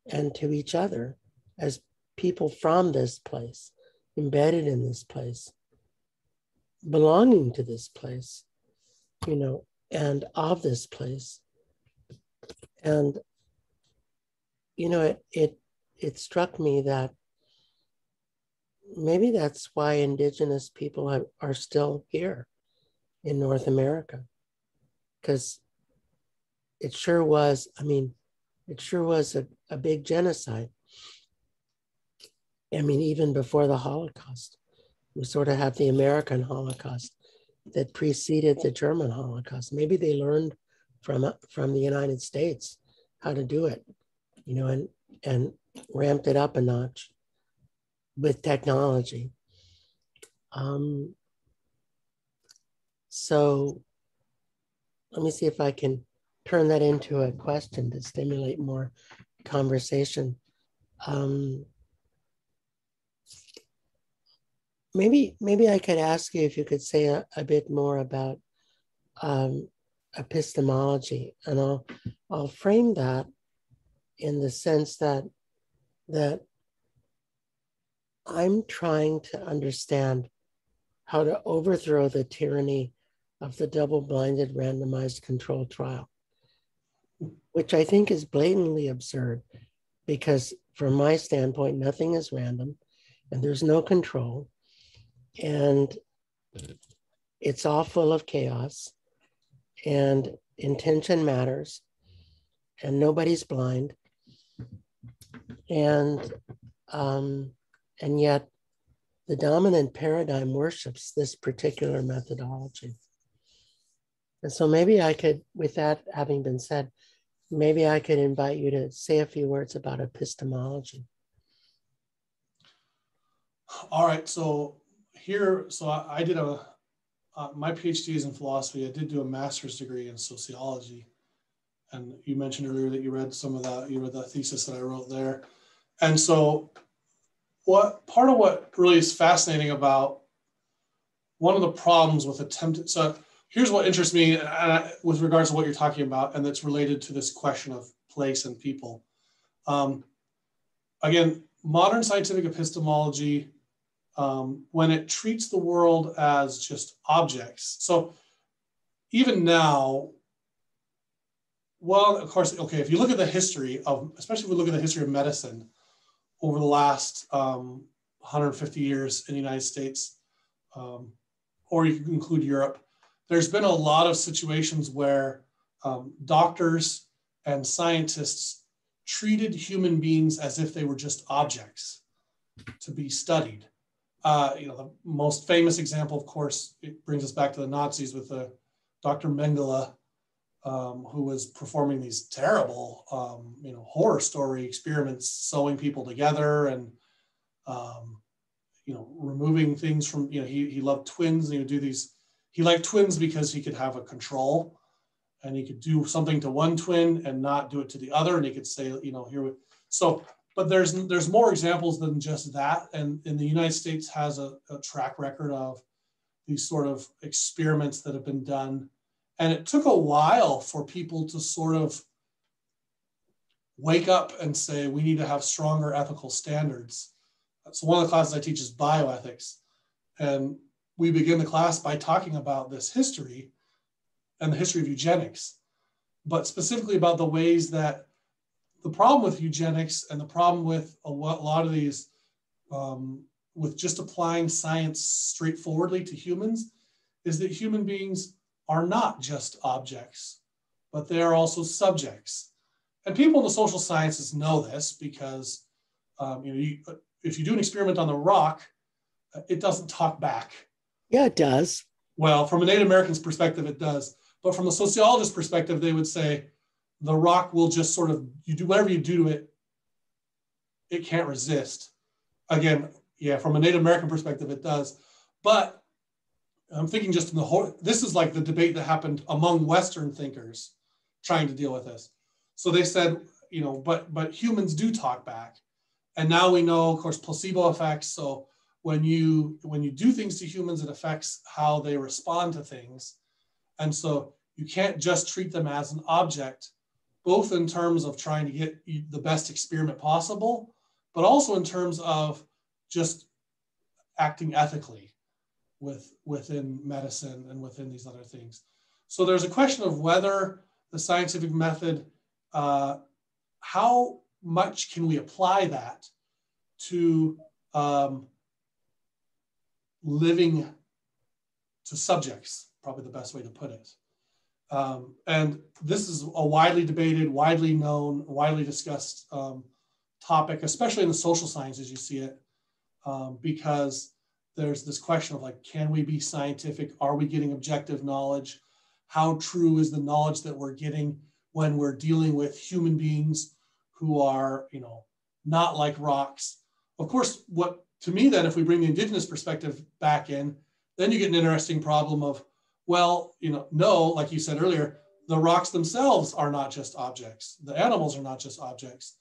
and to each other as people from this place, embedded in this place, belonging to this place, you know, and of this place. And, you know, it it, it struck me that maybe that's why indigenous people have, are still here in North America, because it sure was, I mean, it sure was a, a big genocide. I mean, even before the Holocaust, we sort of had the American Holocaust that preceded the German Holocaust. Maybe they learned from, from the United States how to do it, you know, and, and ramped it up a notch with technology. Um, so let me see if I can turn that into a question to stimulate more conversation. Um, maybe, maybe I could ask you if you could say a, a bit more about um, epistemology, and I'll, I'll frame that in the sense that, that I'm trying to understand how to overthrow the tyranny of the double-blinded randomized controlled trial, which I think is blatantly absurd because from my standpoint, nothing is random and there's no control and it's all full of chaos and intention matters and nobody's blind. And, um, And yet the dominant paradigm worships this particular methodology. And so maybe I could, with that having been said, maybe I could invite you to say a few words about epistemology. All right, so here, so I, I did a, uh, my PhD is in philosophy. I did do a master's degree in sociology. And you mentioned earlier that you read some of that, you read the thesis that I wrote there. And so, What part of what really is fascinating about one of the problems with attempted, so here's what interests me uh, with regards to what you're talking about, and that's related to this question of place and people. Um, again, modern scientific epistemology, um, when it treats the world as just objects. So even now, well, of course, okay, if you look at the history of, especially if we look at the history of medicine, over the last um, one hundred fifty years in the United States, um, or you can include Europe, there's been a lot of situations where um, doctors and scientists treated human beings as if they were just objects to be studied. Uh, you know, the most famous example, of course, it brings us back to the Nazis with the Doctor Mengele, Um, who was performing these terrible, um, you know, horror story experiments, sewing people together and, um, you know, removing things from, you know, he, he loved twins and he would do these, he liked twins because he could have a control and he could do something to one twin and not do it to the other. And he could say, you know, here we, so, but there's, there's more examples than just that. And, and the United States has a, a track record of these sort of experiments that have been done. And it took a while for people to sort of wake up and say, we need to have stronger ethical standards. So one of the classes I teach is bioethics. And we begin the class by talking about this history and the history of eugenics. but specifically about the ways that the problem with eugenics and the problem with a lot of these, um, with just applying science straightforwardly to humans, is that human beings are not just objects, but they are also subjects. And people in the social sciences know this because um, you know, you, if you do an experiment on the rock, it doesn't talk back. Yeah, it does. Well, from a Native American's perspective, it does. But from a sociologist's perspective, they would say, the rock will just sort of, you do whatever you do to it, it can't resist. Again, yeah, from a Native American perspective, it does. But I'm thinking just in the whole, this is like the debate that happened among Western thinkers trying to deal with this. So they said, you know, but but humans do talk back. And now we know, of course, placebo effects. So when you when you do things to humans, it affects how they respond to things. And so you can't just treat them as an object, both in terms of trying to get the best experiment possible, but also in terms of just acting ethically with, within medicine and within these other things. So there's a question of whether the scientific method, uh, how much can we apply that to um, living, to subjects, probably the best way to put it. Um, and this is a widely debated, widely known, widely discussed um, topic, especially in the social sciences, you see it, um, because there's this question of like, can we be scientific? Are we getting objective knowledge? How true is the knowledge that we're getting when we're dealing with human beings who are, you know, not like rocks? Of course, what to me then, if we bring the indigenous perspective back in, then you get an interesting problem of, well, you know, no, like you said earlier, the rocks themselves are not just objects. The animals are not just objects.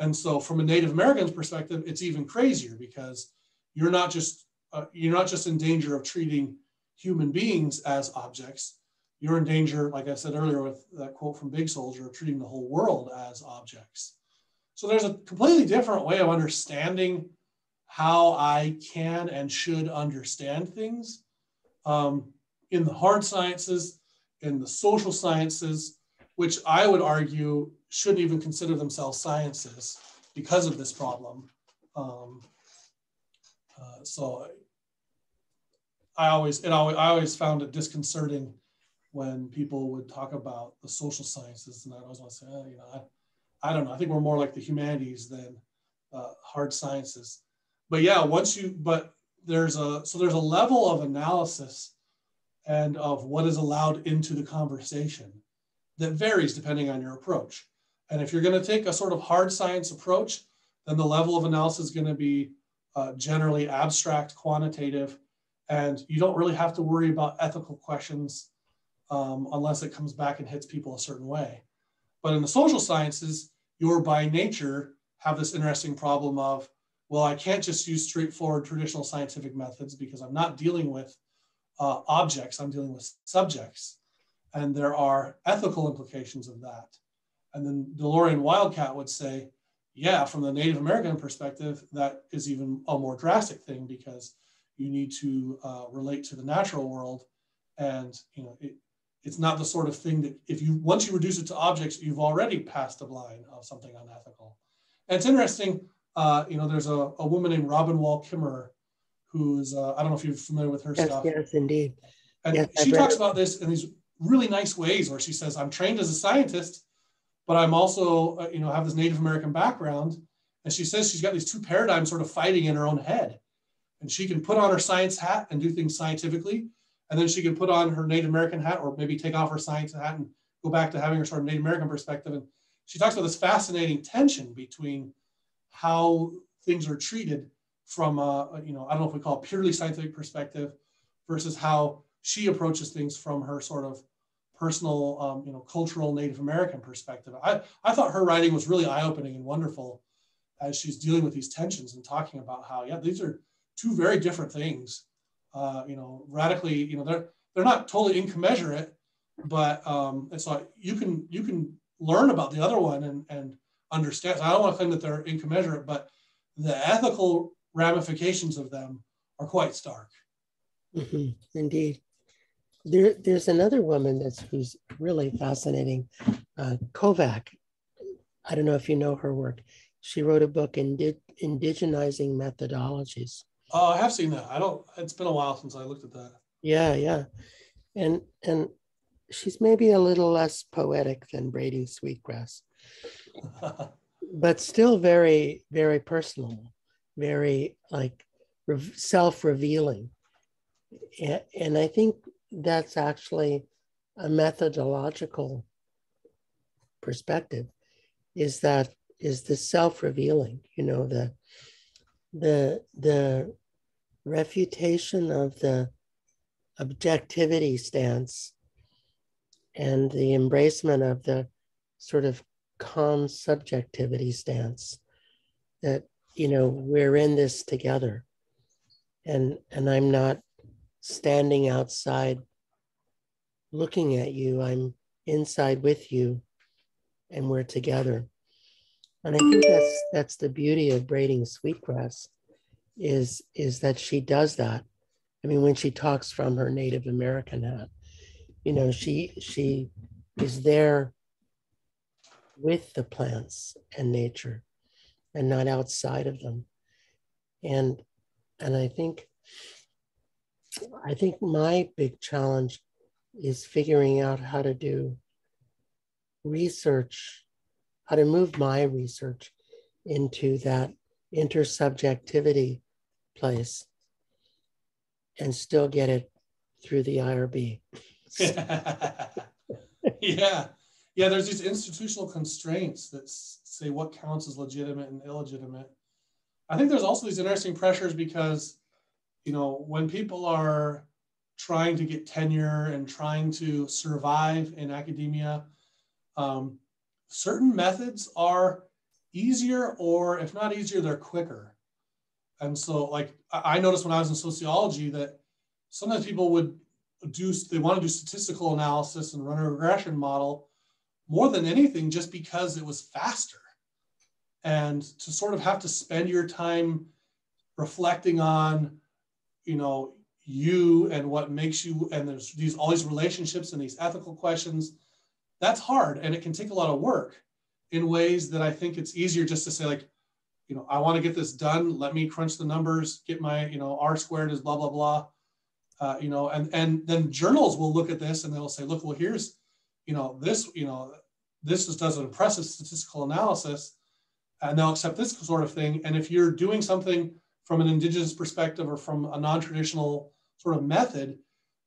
And so from a Native American's perspective, it's even crazier because you're not just, uh, you're not just in danger of treating human beings as objects. You're in danger, like I said earlier with that quote from Big Soldier, of treating the whole world as objects. So there's a completely different way of understanding how I can and should understand things. Um, in the hard sciences, in the social sciences, which I would argue shouldn't even consider themselves sciences because of this problem. Um, uh, so I always, it always, I always found it disconcerting when people would talk about the social sciences, and I always want to say, oh, you know, I, I don't know, I think we're more like the humanities than uh, hard sciences. But yeah, once you, but there's a, so there's a level of analysis and of what is allowed into the conversation that varies depending on your approach. And if you're going to take a sort of hard science approach, then the level of analysis is going to be uh, generally abstract, quantitative, and you don't really have to worry about ethical questions um, unless it comes back and hits people a certain way. But in the social sciences, you're by nature have this interesting problem of, well, I can't just use straightforward traditional scientific methods because I'm not dealing with Uh, objects, I'm dealing with subjects, and there are ethical implications of that. And then Deloria Wildcat would say, yeah, from the Native American perspective, that is even a more drastic thing because you need to uh, relate to the natural world, and you know it, it's not the sort of thing that if you once you reduce it to objects, you've already passed the line of something unethical. And it's interesting, uh, you know, there's a, a woman named Robin Wall Kimmerer, who's, uh, I don't know if you're familiar with her yes, stuff. Yes, indeed. And yes, she talks it. about this in these really nice ways where she says, I'm trained as a scientist, but I'm also, uh, you know, have this Native American background. And she says she's got these two paradigms sort of fighting in her own head. And she can put on her science hat and do things scientifically. And then she can put on her Native American hat or maybe take off her science hat and go back to having her sort of Native American perspective. And she talks about this fascinating tension between how things are treated from a, you know, I don't know if we call it purely scientific perspective versus how she approaches things from her sort of personal, um, you know, cultural Native American perspective. I, I thought her writing was really eye-opening and wonderful as she's dealing with these tensions and talking about how, yeah, these are two very different things, uh, you know, radically, you know, they're, they're not totally incommensurate, but um, and so you can, you can learn about the other one and, and understand. I don't want to claim that they're incommensurate, but the ethical ramifications of them are quite stark. Mm-hmm. Indeed. There, there's another woman that's who's really fascinating, uh, Kovac. I don't know if you know her work. She wrote a book, Indi- Indigenizing Methodologies. Oh, I have seen that. I don't, it's been a while since I looked at that. Yeah, yeah. And and she's maybe a little less poetic than Braiding Sweetgrass, but still very, very personal, very like re- self-revealing. And, and I think that's actually a methodological perspective, is that is the self-revealing, you know, the the the refutation of the objectivity stance and the embracement of the sort of calm subjectivity stance that, you know, we're in this together, and and I'm not standing outside looking at you, I'm inside with you and we're together. And I think that's that's the beauty of Braiding Sweetgrass, is is that she does that. I mean, when she talks from her Native American hat, you know, she she is there with the plants and nature and not outside of them. And and I think I think my big challenge is figuring out how to do research, how to move my research into that intersubjectivity place and still get it through the I R B. yeah. Yeah, there's these institutional constraints that say what counts as legitimate and illegitimate. I think there's also these interesting pressures because, you know, when people are trying to get tenure and trying to survive in academia, um, certain methods are easier, or if not easier, they're quicker. And so, like, I noticed when I was in sociology that sometimes people would do, they want to do statistical analysis and run a regression model more than anything, just because it was faster. And to sort of have to spend your time reflecting on, you know, you and what makes you, and there's these, all these relationships and these ethical questions, that's hard. And it can take a lot of work in ways that I think it's easier just to say, like, you know, I want to get this done. Let me crunch the numbers, get my, you know, R squared is blah, blah, blah. Uh, you know, and, and then journals will look at this and they'll say, look, well, here's, you know, this, you know, this is, does an impressive statistical analysis, and they'll accept this sort of thing. And if you're doing something from an indigenous perspective or from a non-traditional sort of method,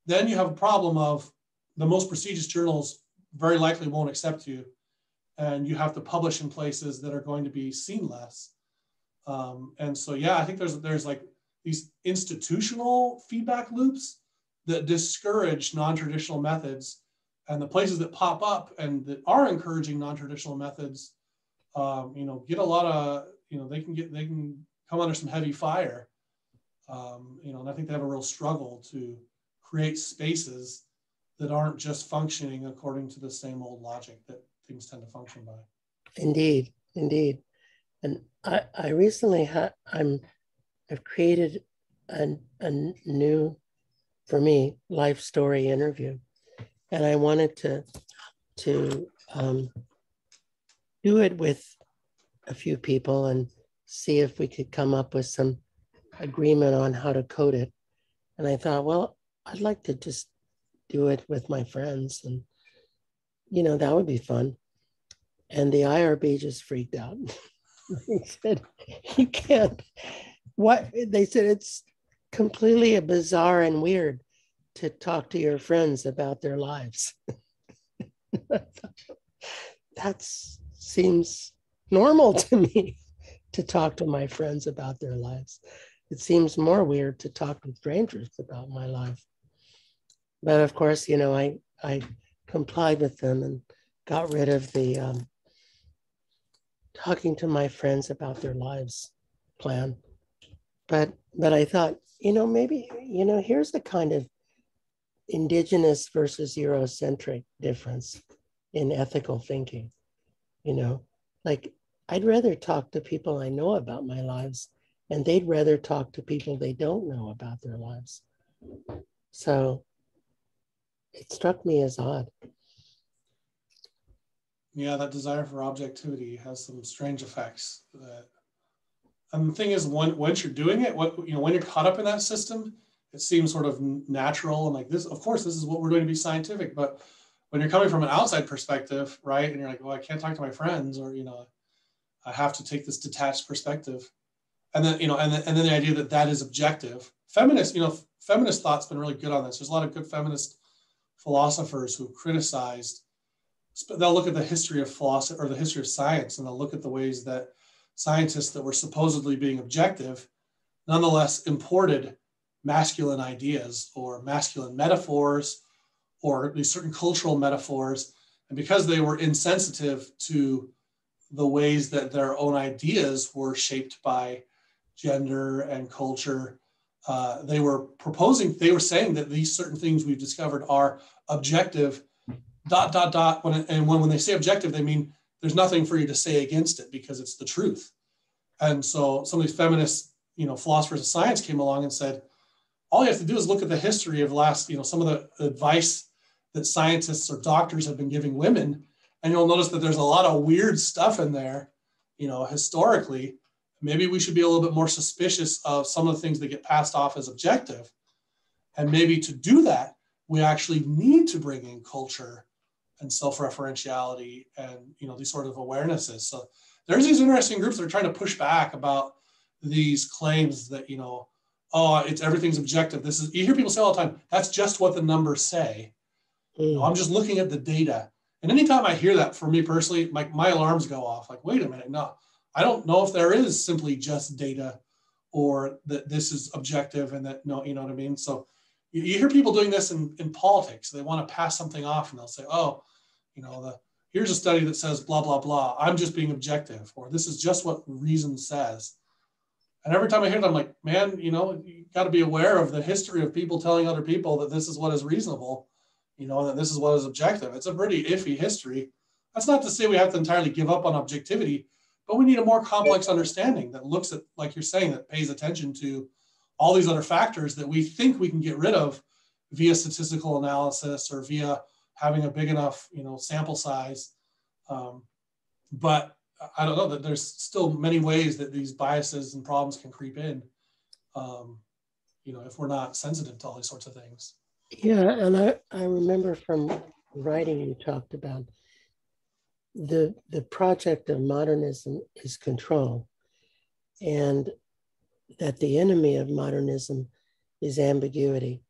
then you have a problem of the most prestigious journals very likely won't accept you. And you have to publish in places that are going to be seen less. Um, and so, yeah, I think there's there's like these institutional feedback loops that discourage non-traditional methods, and the places that pop up and that are encouraging non-traditional methods, um, you know, get a lot of, you know, they can get, they can come under some heavy fire, um, you know, and I think they have a real struggle to create spaces that aren't just functioning according to the same old logic that things tend to function by. Indeed, indeed. And I, I recently ha- I'm, I've created a, a new, for me, life story interview, and I wanted to to um, do it with a few people and see if we could come up with some agreement on how to code it. And I thought, well, I'd like to just do it with my friends, and you know, that would be fun. And the I R B just freaked out. They said, you can't. What? They said, it's completely a bizarre and weird to talk to your friends about their lives. That seems normal to me, to talk to my friends about their lives. It seems more weird to talk to strangers about my life. But of course, you know, I, I complied with them and got rid of the um, talking to my friends about their lives plan. But but I thought, you know, maybe, you know, here's the kind of indigenous versus Eurocentric difference in ethical thinking. You know, like, I'd rather talk to people I know about my lives, and they'd rather talk to people they don't know about their lives. So it struck me as odd. yeah, that desire for objectivity has some strange effects. That, and the thing is, when, once you're doing it, what, you know, when you're caught up in that system, it seems sort of natural and like this, of course, this is what we're doing to be scientific. But when you're coming from an outside perspective, right, and you're like, well, I can't talk to my friends, or, you know, I have to take this detached perspective. And then, you know, and then, and then the idea that that is objective. Feminist, you know, feminist thought's been really good on this. There's a lot of good feminist philosophers who criticized, they'll look at the history of philosophy or the history of science, and they'll look at the ways that scientists that were supposedly being objective nonetheless imported masculine ideas or masculine metaphors or these certain cultural metaphors. And because they were insensitive to the ways that their own ideas were shaped by gender and culture, uh, they were proposing, they were saying that these certain things we've discovered are objective, dot, dot, dot. When it, and when, when they say objective, they mean there's nothing for you to say against it because it's the truth. And so some of these feminist, you know, philosophers of science came along and said, all you have to do is look at the history of last, you know, some of the advice that scientists or doctors have been giving women. And you'll notice that there's a lot of weird stuff in there, you know, historically. Maybe we should be a little bit more suspicious of some of the things that get passed off as objective. And maybe to do that, we actually need to bring in culture and self-referentiality and, you know, these sort of awarenesses. So there's these interesting groups that are trying to push back about these claims that, you know, oh, it's everything's objective. This is, you hear people say all the time, that's just what the numbers say. Mm. You know, I'm just looking at the data. And anytime I hear that, for me personally, my, my alarms go off. Like, wait a minute, no, I don't know if there is simply just data, or that this is objective and that, no, you know what I mean? So you, you hear people doing this in, in politics. They want to pass something off and they'll say, oh, you know, the, here's a study that says blah, blah, blah. I'm just being objective, or this is just what reason says. And every time I hear it, I'm like, man, you know, you got to be aware of the history of people telling other people that this is what is reasonable, you know, that this is what is objective. It's a pretty iffy history. That's not to say we have to entirely give up on objectivity, but we need a more complex understanding that looks at, like you're saying, that pays attention to all these other factors that we think we can get rid of via statistical analysis or via having a big enough, you know, sample size. Um, but I don't know that there's still many ways that these biases and problems can creep in, um, you know, if we're not sensitive to all these sorts of things. Yeah, and I, I remember from writing you talked about the the project of modernism is control, and that the enemy of modernism is ambiguity.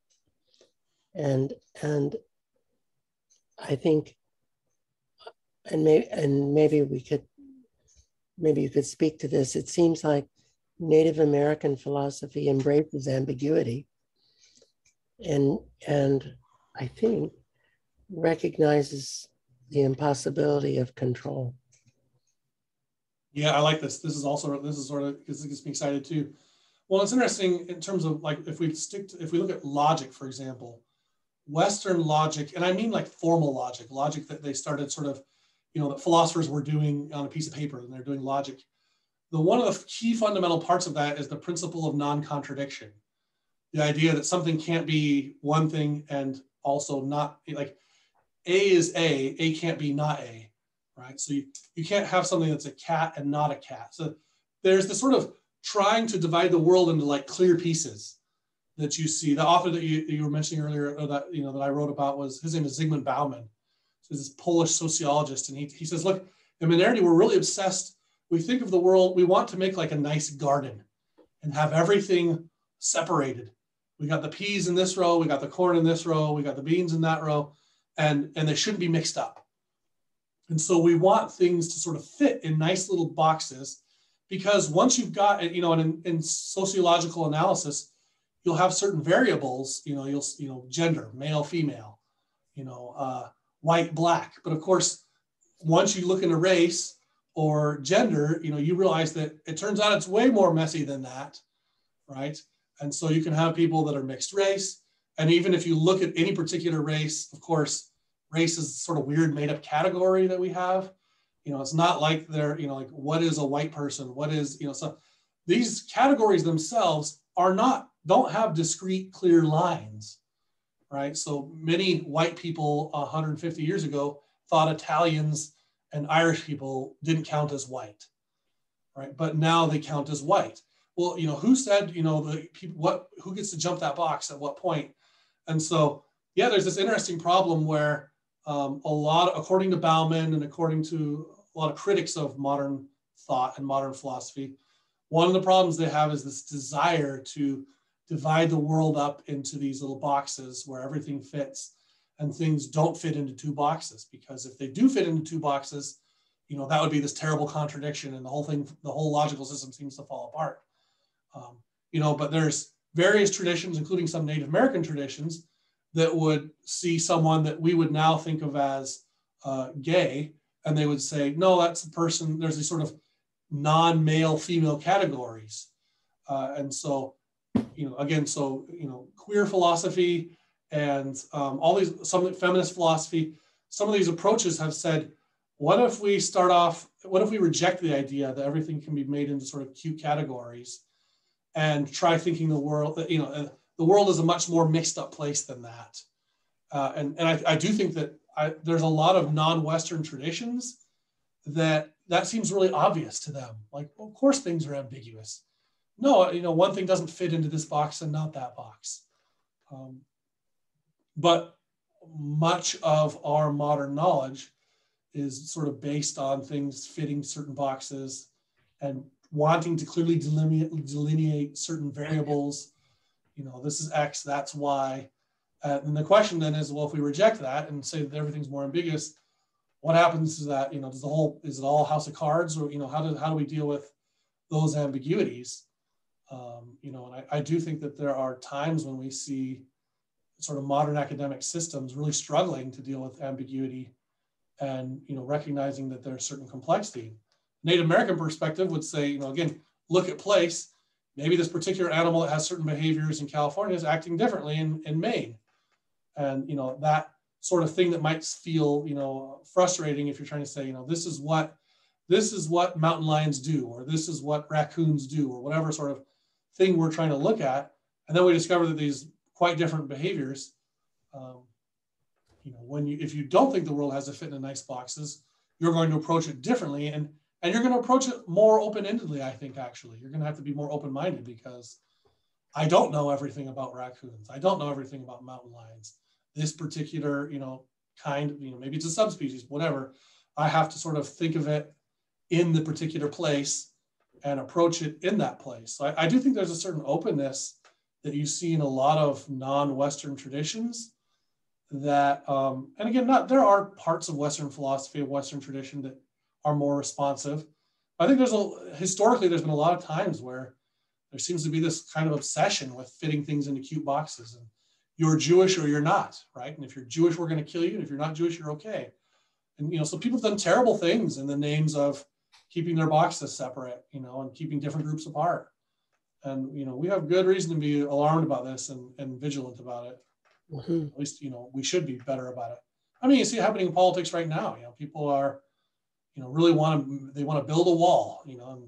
And and I think and may, and maybe we could maybe you could speak to this. It seems like Native American philosophy embraces ambiguity. And and I think recognizes the impossibility of control. Yeah, I like this. This is also this is sort of because it gets me excited too. Well, it's interesting in terms of like if we stick to, if we look at logic, for example, Western logic, and I mean like formal logic, logic that they started sort of, you know, that philosophers were doing on a piece of paper, and they're doing logic. The one of the key fundamental parts of that is the principle of non-contradiction. The idea that something can't be one thing and also not, like A is A, A can't be not A, right? So you, you can't have something that's a cat and not a cat. So there's this sort of trying to divide the world into like clear pieces that you see. The author that you, that you were mentioning earlier, or that, you know, that I wrote about was, his name is Zygmunt Bauman. So he's this Polish sociologist. And he, he says, look, in modernity, we're really obsessed. We think of the world, we want to make like a nice garden and have everything separated. We got the peas in this row, we got the corn in this row, we got the beans in that row, and, and they shouldn't be mixed up. And so we want things to sort of fit in nice little boxes, because once you've got, you know, and in, in sociological analysis, you'll have certain variables, you know, you'll, you know, gender, male, female, you know, uh, white, black. But of course, once you look into race or gender, you know, you realize that it turns out it's way more messy than that, right? And so you can have people that are mixed race. And even if you look at any particular race, of course, race is sort of weird made up category that we have. You know, it's not like they're, you know, like what is a white person? What is, you know, so these categories themselves are not, don't have discrete clear lines, right? So many white people one hundred fifty years ago thought Italians and Irish people didn't count as white, right? But now they count as white. Well, you know, who said, you know, the people, what, who gets to jump that box at what point? And so, yeah, there's this interesting problem where um, a lot, according to Bauman and according to a lot of critics of modern thought and modern philosophy, one of the problems they have is this desire to divide the world up into these little boxes where everything fits, and things don't fit into two boxes, because if they do fit into two boxes, you know, that would be this terrible contradiction, and the whole thing, the whole logical system seems to fall apart. Um, you know, but there's various traditions, including some Native American traditions, that would see someone that we would now think of as uh, gay, and they would say, no, that's a person, there's these sort of non-male female categories. Uh, and so, you know, again, so, you know, queer philosophy and um, all these, some feminist philosophy, some of these approaches have said, what if we start off, what if we reject the idea that everything can be made into sort of cute categories and try thinking the world, you know, the world is a much more mixed up place than that. Uh, and and I, I do think that I, there's a lot of non-Western traditions that that seems really obvious to them. Like, well, of course things are ambiguous. No, you know, one thing doesn't fit into this box and not that box. Um, But much of our modern knowledge is sort of based on things fitting certain boxes and wanting to clearly delineate, delineate certain variables. You know, this is X, that's Y. Uh, and the question then is, well, if we reject that and say that everything's more ambiguous, what happens to that? You know, does the whole, is it all house of cards? Or, you know, how do, how do we deal with those ambiguities? Um, you know, and I, I do think that there are times when we see sort of modern academic systems really struggling to deal with ambiguity and, you know, recognizing that there's certain complexity. Native American perspective would say, you know, again, look at place. Maybe this particular animal that has certain behaviors in California is acting differently in, in Maine. And, you know, that sort of thing that might feel, you know, frustrating if you're trying to say, you know, this is what, this is what mountain lions do, or this is what raccoons do, or whatever sort of thing we're trying to look at. And then we discover that these quite different behaviors. Um, you know, when you, if you don't think the world has to fit into nice boxes, you're going to approach it differently, and and you're going to approach it more open-endedly. I think actually, you're going to have to be more open-minded, because I don't know everything about raccoons. I don't know everything about mountain lions. This particular, you know, kind, you know, maybe it's a subspecies, whatever. I have to sort of think of it in the particular place and approach it in that place. So I, I do think there's a certain openness that you see in a lot of non-Western traditions that, um, and again, not, there are parts of Western philosophy, of Western tradition that are more responsive. I think there's a, historically, there's been a lot of times where there seems to be this kind of obsession with fitting things into cute boxes, and you're Jewish or you're not, right? And if you're Jewish, we're gonna kill you. And if you're not Jewish, you're okay. And, you know, so people have done terrible things in the names of keeping their boxes separate, you know, and keeping different groups apart. And, you know, we have good reason to be alarmed about this and, and vigilant about it. Mm-hmm. At least, you know, we should be better about it. I mean, you see it happening in politics right now. You know, people are, you know, really want to, they want to build a wall, you know, and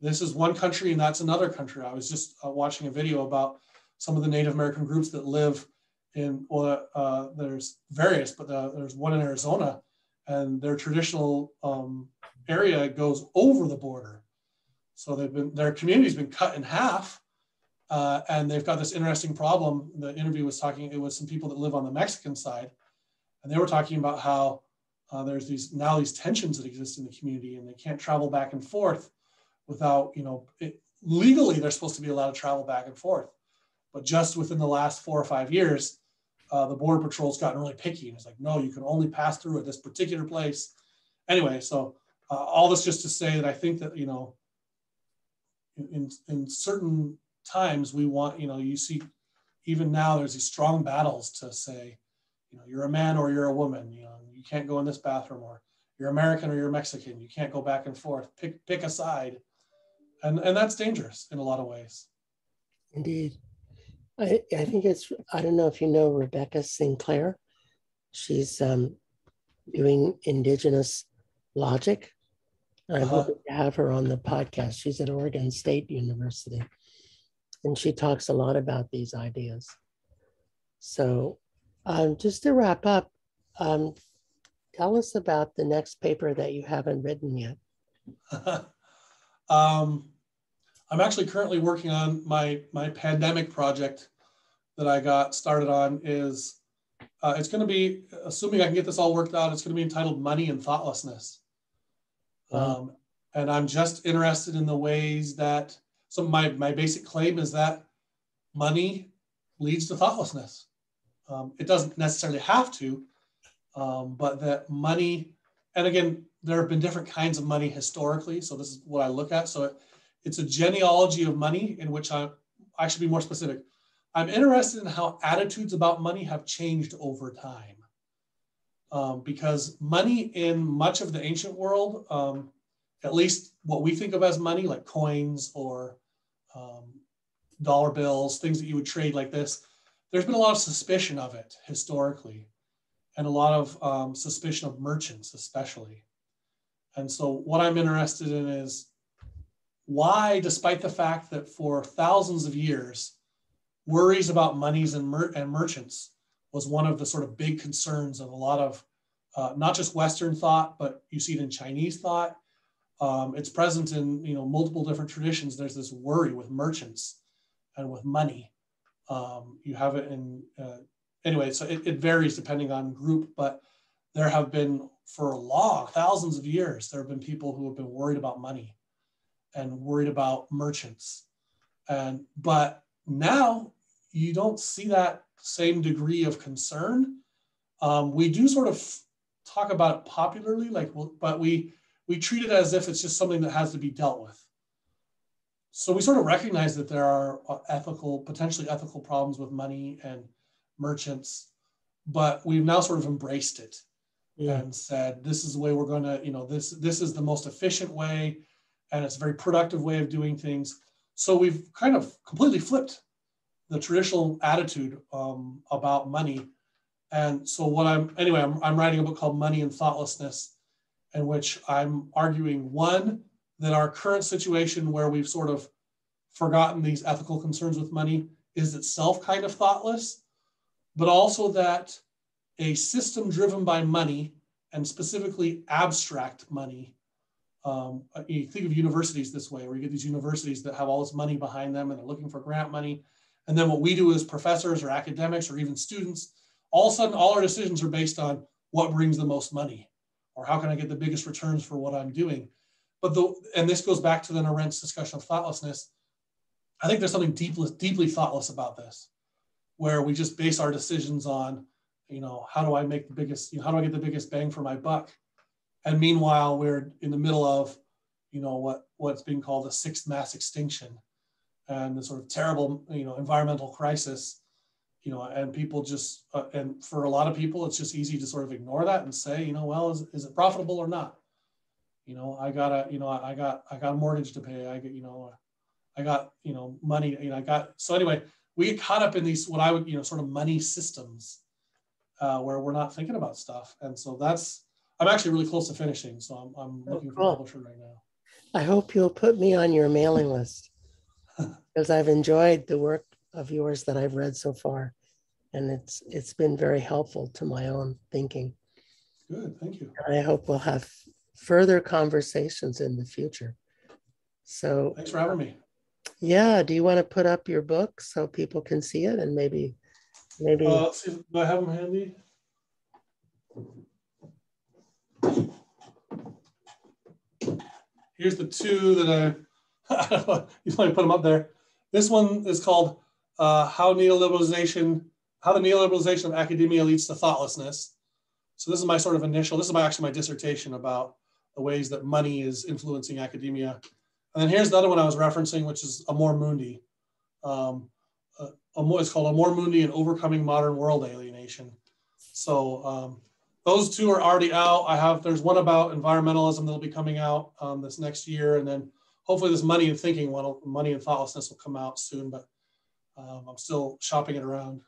this is one country and that's another country. I was just uh, watching a video about some of the Native American groups that live in, well, uh, there's various, but the, there's one in Arizona, and their traditional um, area goes over the border. So they've been, their community's been cut in half, uh, and they've got this interesting problem. The interview was talking, it was some people that live on the Mexican side, and they were talking about how uh, there's these, now these tensions that exist in the community, and they can't travel back and forth without, you know, it, legally they're supposed to be allowed to travel back and forth. But just within the last four or five years, uh, the Border Patrol's gotten really picky. And it's like, no, you can only pass through at this particular place. Anyway, so uh, all this just to say that I think that, you know, In, in certain times we want, you know, you see even now there's these strong battles to say, you know, you're a man or you're a woman, you know, you can't go in this bathroom, or you're American or you're Mexican, you can't go back and forth, pick pick a side. And and that's dangerous in a lot of ways. Indeed. I, I think it's, I don't know if you know Rebecca Sinclair. She's um, doing Indigenous logic. I hope uh-huh. to have her on the podcast. She's at Oregon State University, and she talks a lot about these ideas. So um, just to wrap up, um, Tell us about the next paper that you haven't written yet. um, I'm actually currently working on my, my pandemic project that I got started on is, uh, it's going to be, assuming I can get this all worked out, it's going to be entitled Money and Thoughtlessness. Wow. Um, and I'm just interested in the ways that, so my, my basic claim is that money leads to thoughtlessness. Um, it doesn't necessarily have to, um, but that money, and again, there have been different kinds of money historically. So this is what I look at. So it, it's a genealogy of money in which I, I should be more specific. I'm interested in how attitudes about money have changed over time. Um, because money in much of the ancient world, um, at least what we think of as money, like coins or um, dollar bills, things that you would trade like this, there's been a lot of suspicion of it historically, and a lot of um, suspicion of merchants especially. And so what I'm interested in is why, despite the fact that for thousands of years, worries about monies and, mer and merchants was one of the sort of big concerns of a lot of, uh, not just Western thought, but you see it in Chinese thought. Um, it's present in you know multiple different traditions. There's this worry with merchants and with money. Um, you have it in, uh, anyway, so it, it varies depending on group, but there have been for long, thousands of years, there have been people who have been worried about money and worried about merchants. And, but now you don't see that same degree of concern. Um, we do sort of talk about it popularly, like, but we, we treat it as if it's just something that has to be dealt with. So we sort of recognize that there are ethical, potentially ethical problems with money and merchants, but we've now sort of embraced it yeah. and said, this is the way we're going to, you know, this, this is the most efficient way, and it's a very productive way of doing things. So we've kind of completely flipped the traditional attitude um, about money. And so what I'm, anyway, I'm, I'm writing a book called Money and Thoughtlessness, in which I'm arguing, one, that our current situation where we've sort of forgotten these ethical concerns with money is itself kind of thoughtless, but also that a system driven by money, and specifically abstract money, um, you think of universities this way, where you get these universities that have all this money behind them and they're looking for grant money. And then what we do as professors or academics or even students, all of a sudden all our decisions are based on what brings the most money, or how can I get the biggest returns for what I'm doing. But the, and this goes back to then Arendt's discussion of thoughtlessness. I think there's something deeply, deeply thoughtless about this, where we just base our decisions on, you know, how do I make the biggest, you know, how do I get the biggest bang for my buck? And meanwhile, we're in the middle of, you know, what, what's being called the sixth mass extinction and the sort of terrible, you know, environmental crisis, you know, and people just, uh, and for a lot of people, it's just easy to sort of ignore that and say, you know, well, is, is it profitable or not? You know, I got a, you know, I got, I got a mortgage to pay. I get, you know, I got, you know, money, you know, I got, so anyway, we get caught up in these, what I would, you know, sort of money systems uh, where we're not thinking about stuff. And so that's, I'm actually really close to finishing. So I'm, I'm oh, looking for cool. a publisher right now. I hope you'll put me on your mailing list, because I've enjoyed the work of yours that I've read so far. And it's, it's been very helpful to my own thinking. Good, thank you. And I hope we'll have further conversations in the future. So thanks for having me. Yeah, do you want to put up your book so people can see it, and maybe maybe uh, let's see, do I have them handy? Here's the two that I, I don't know, you probably put them up there. This one is called uh, How Neoliberalization, How the Neoliberalization of Academia Leads to Thoughtlessness. So this is my sort of initial, this is my actually my dissertation about the ways that money is influencing academia. And then here's the other one I was referencing, which is Amor Mundi. Um, uh, it's called Amor Mundi and Overcoming Modern World Alienation. So um, those two are already out. I have, there's one about environmentalism that'll be coming out um, this next year. And then hopefully this money and thinking one, money and thoughtlessness will come out soon, but um, I'm still shopping it around.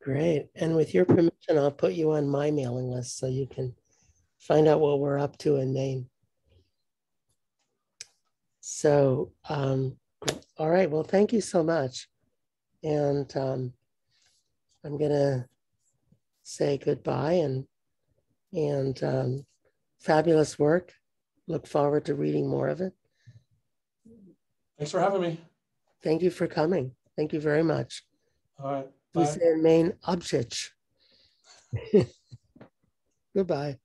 Great. And with your permission, I'll put you on my mailing list so you can find out what we're up to in Maine. So, um, all right. Well, thank you so much. And um, I'm going to say goodbye and and um, fabulous work. Look forward to reading more of it. Thanks for having me. Thank you for coming. Thank you very much. All right. Bye. We say in Maine, Obchich. Goodbye.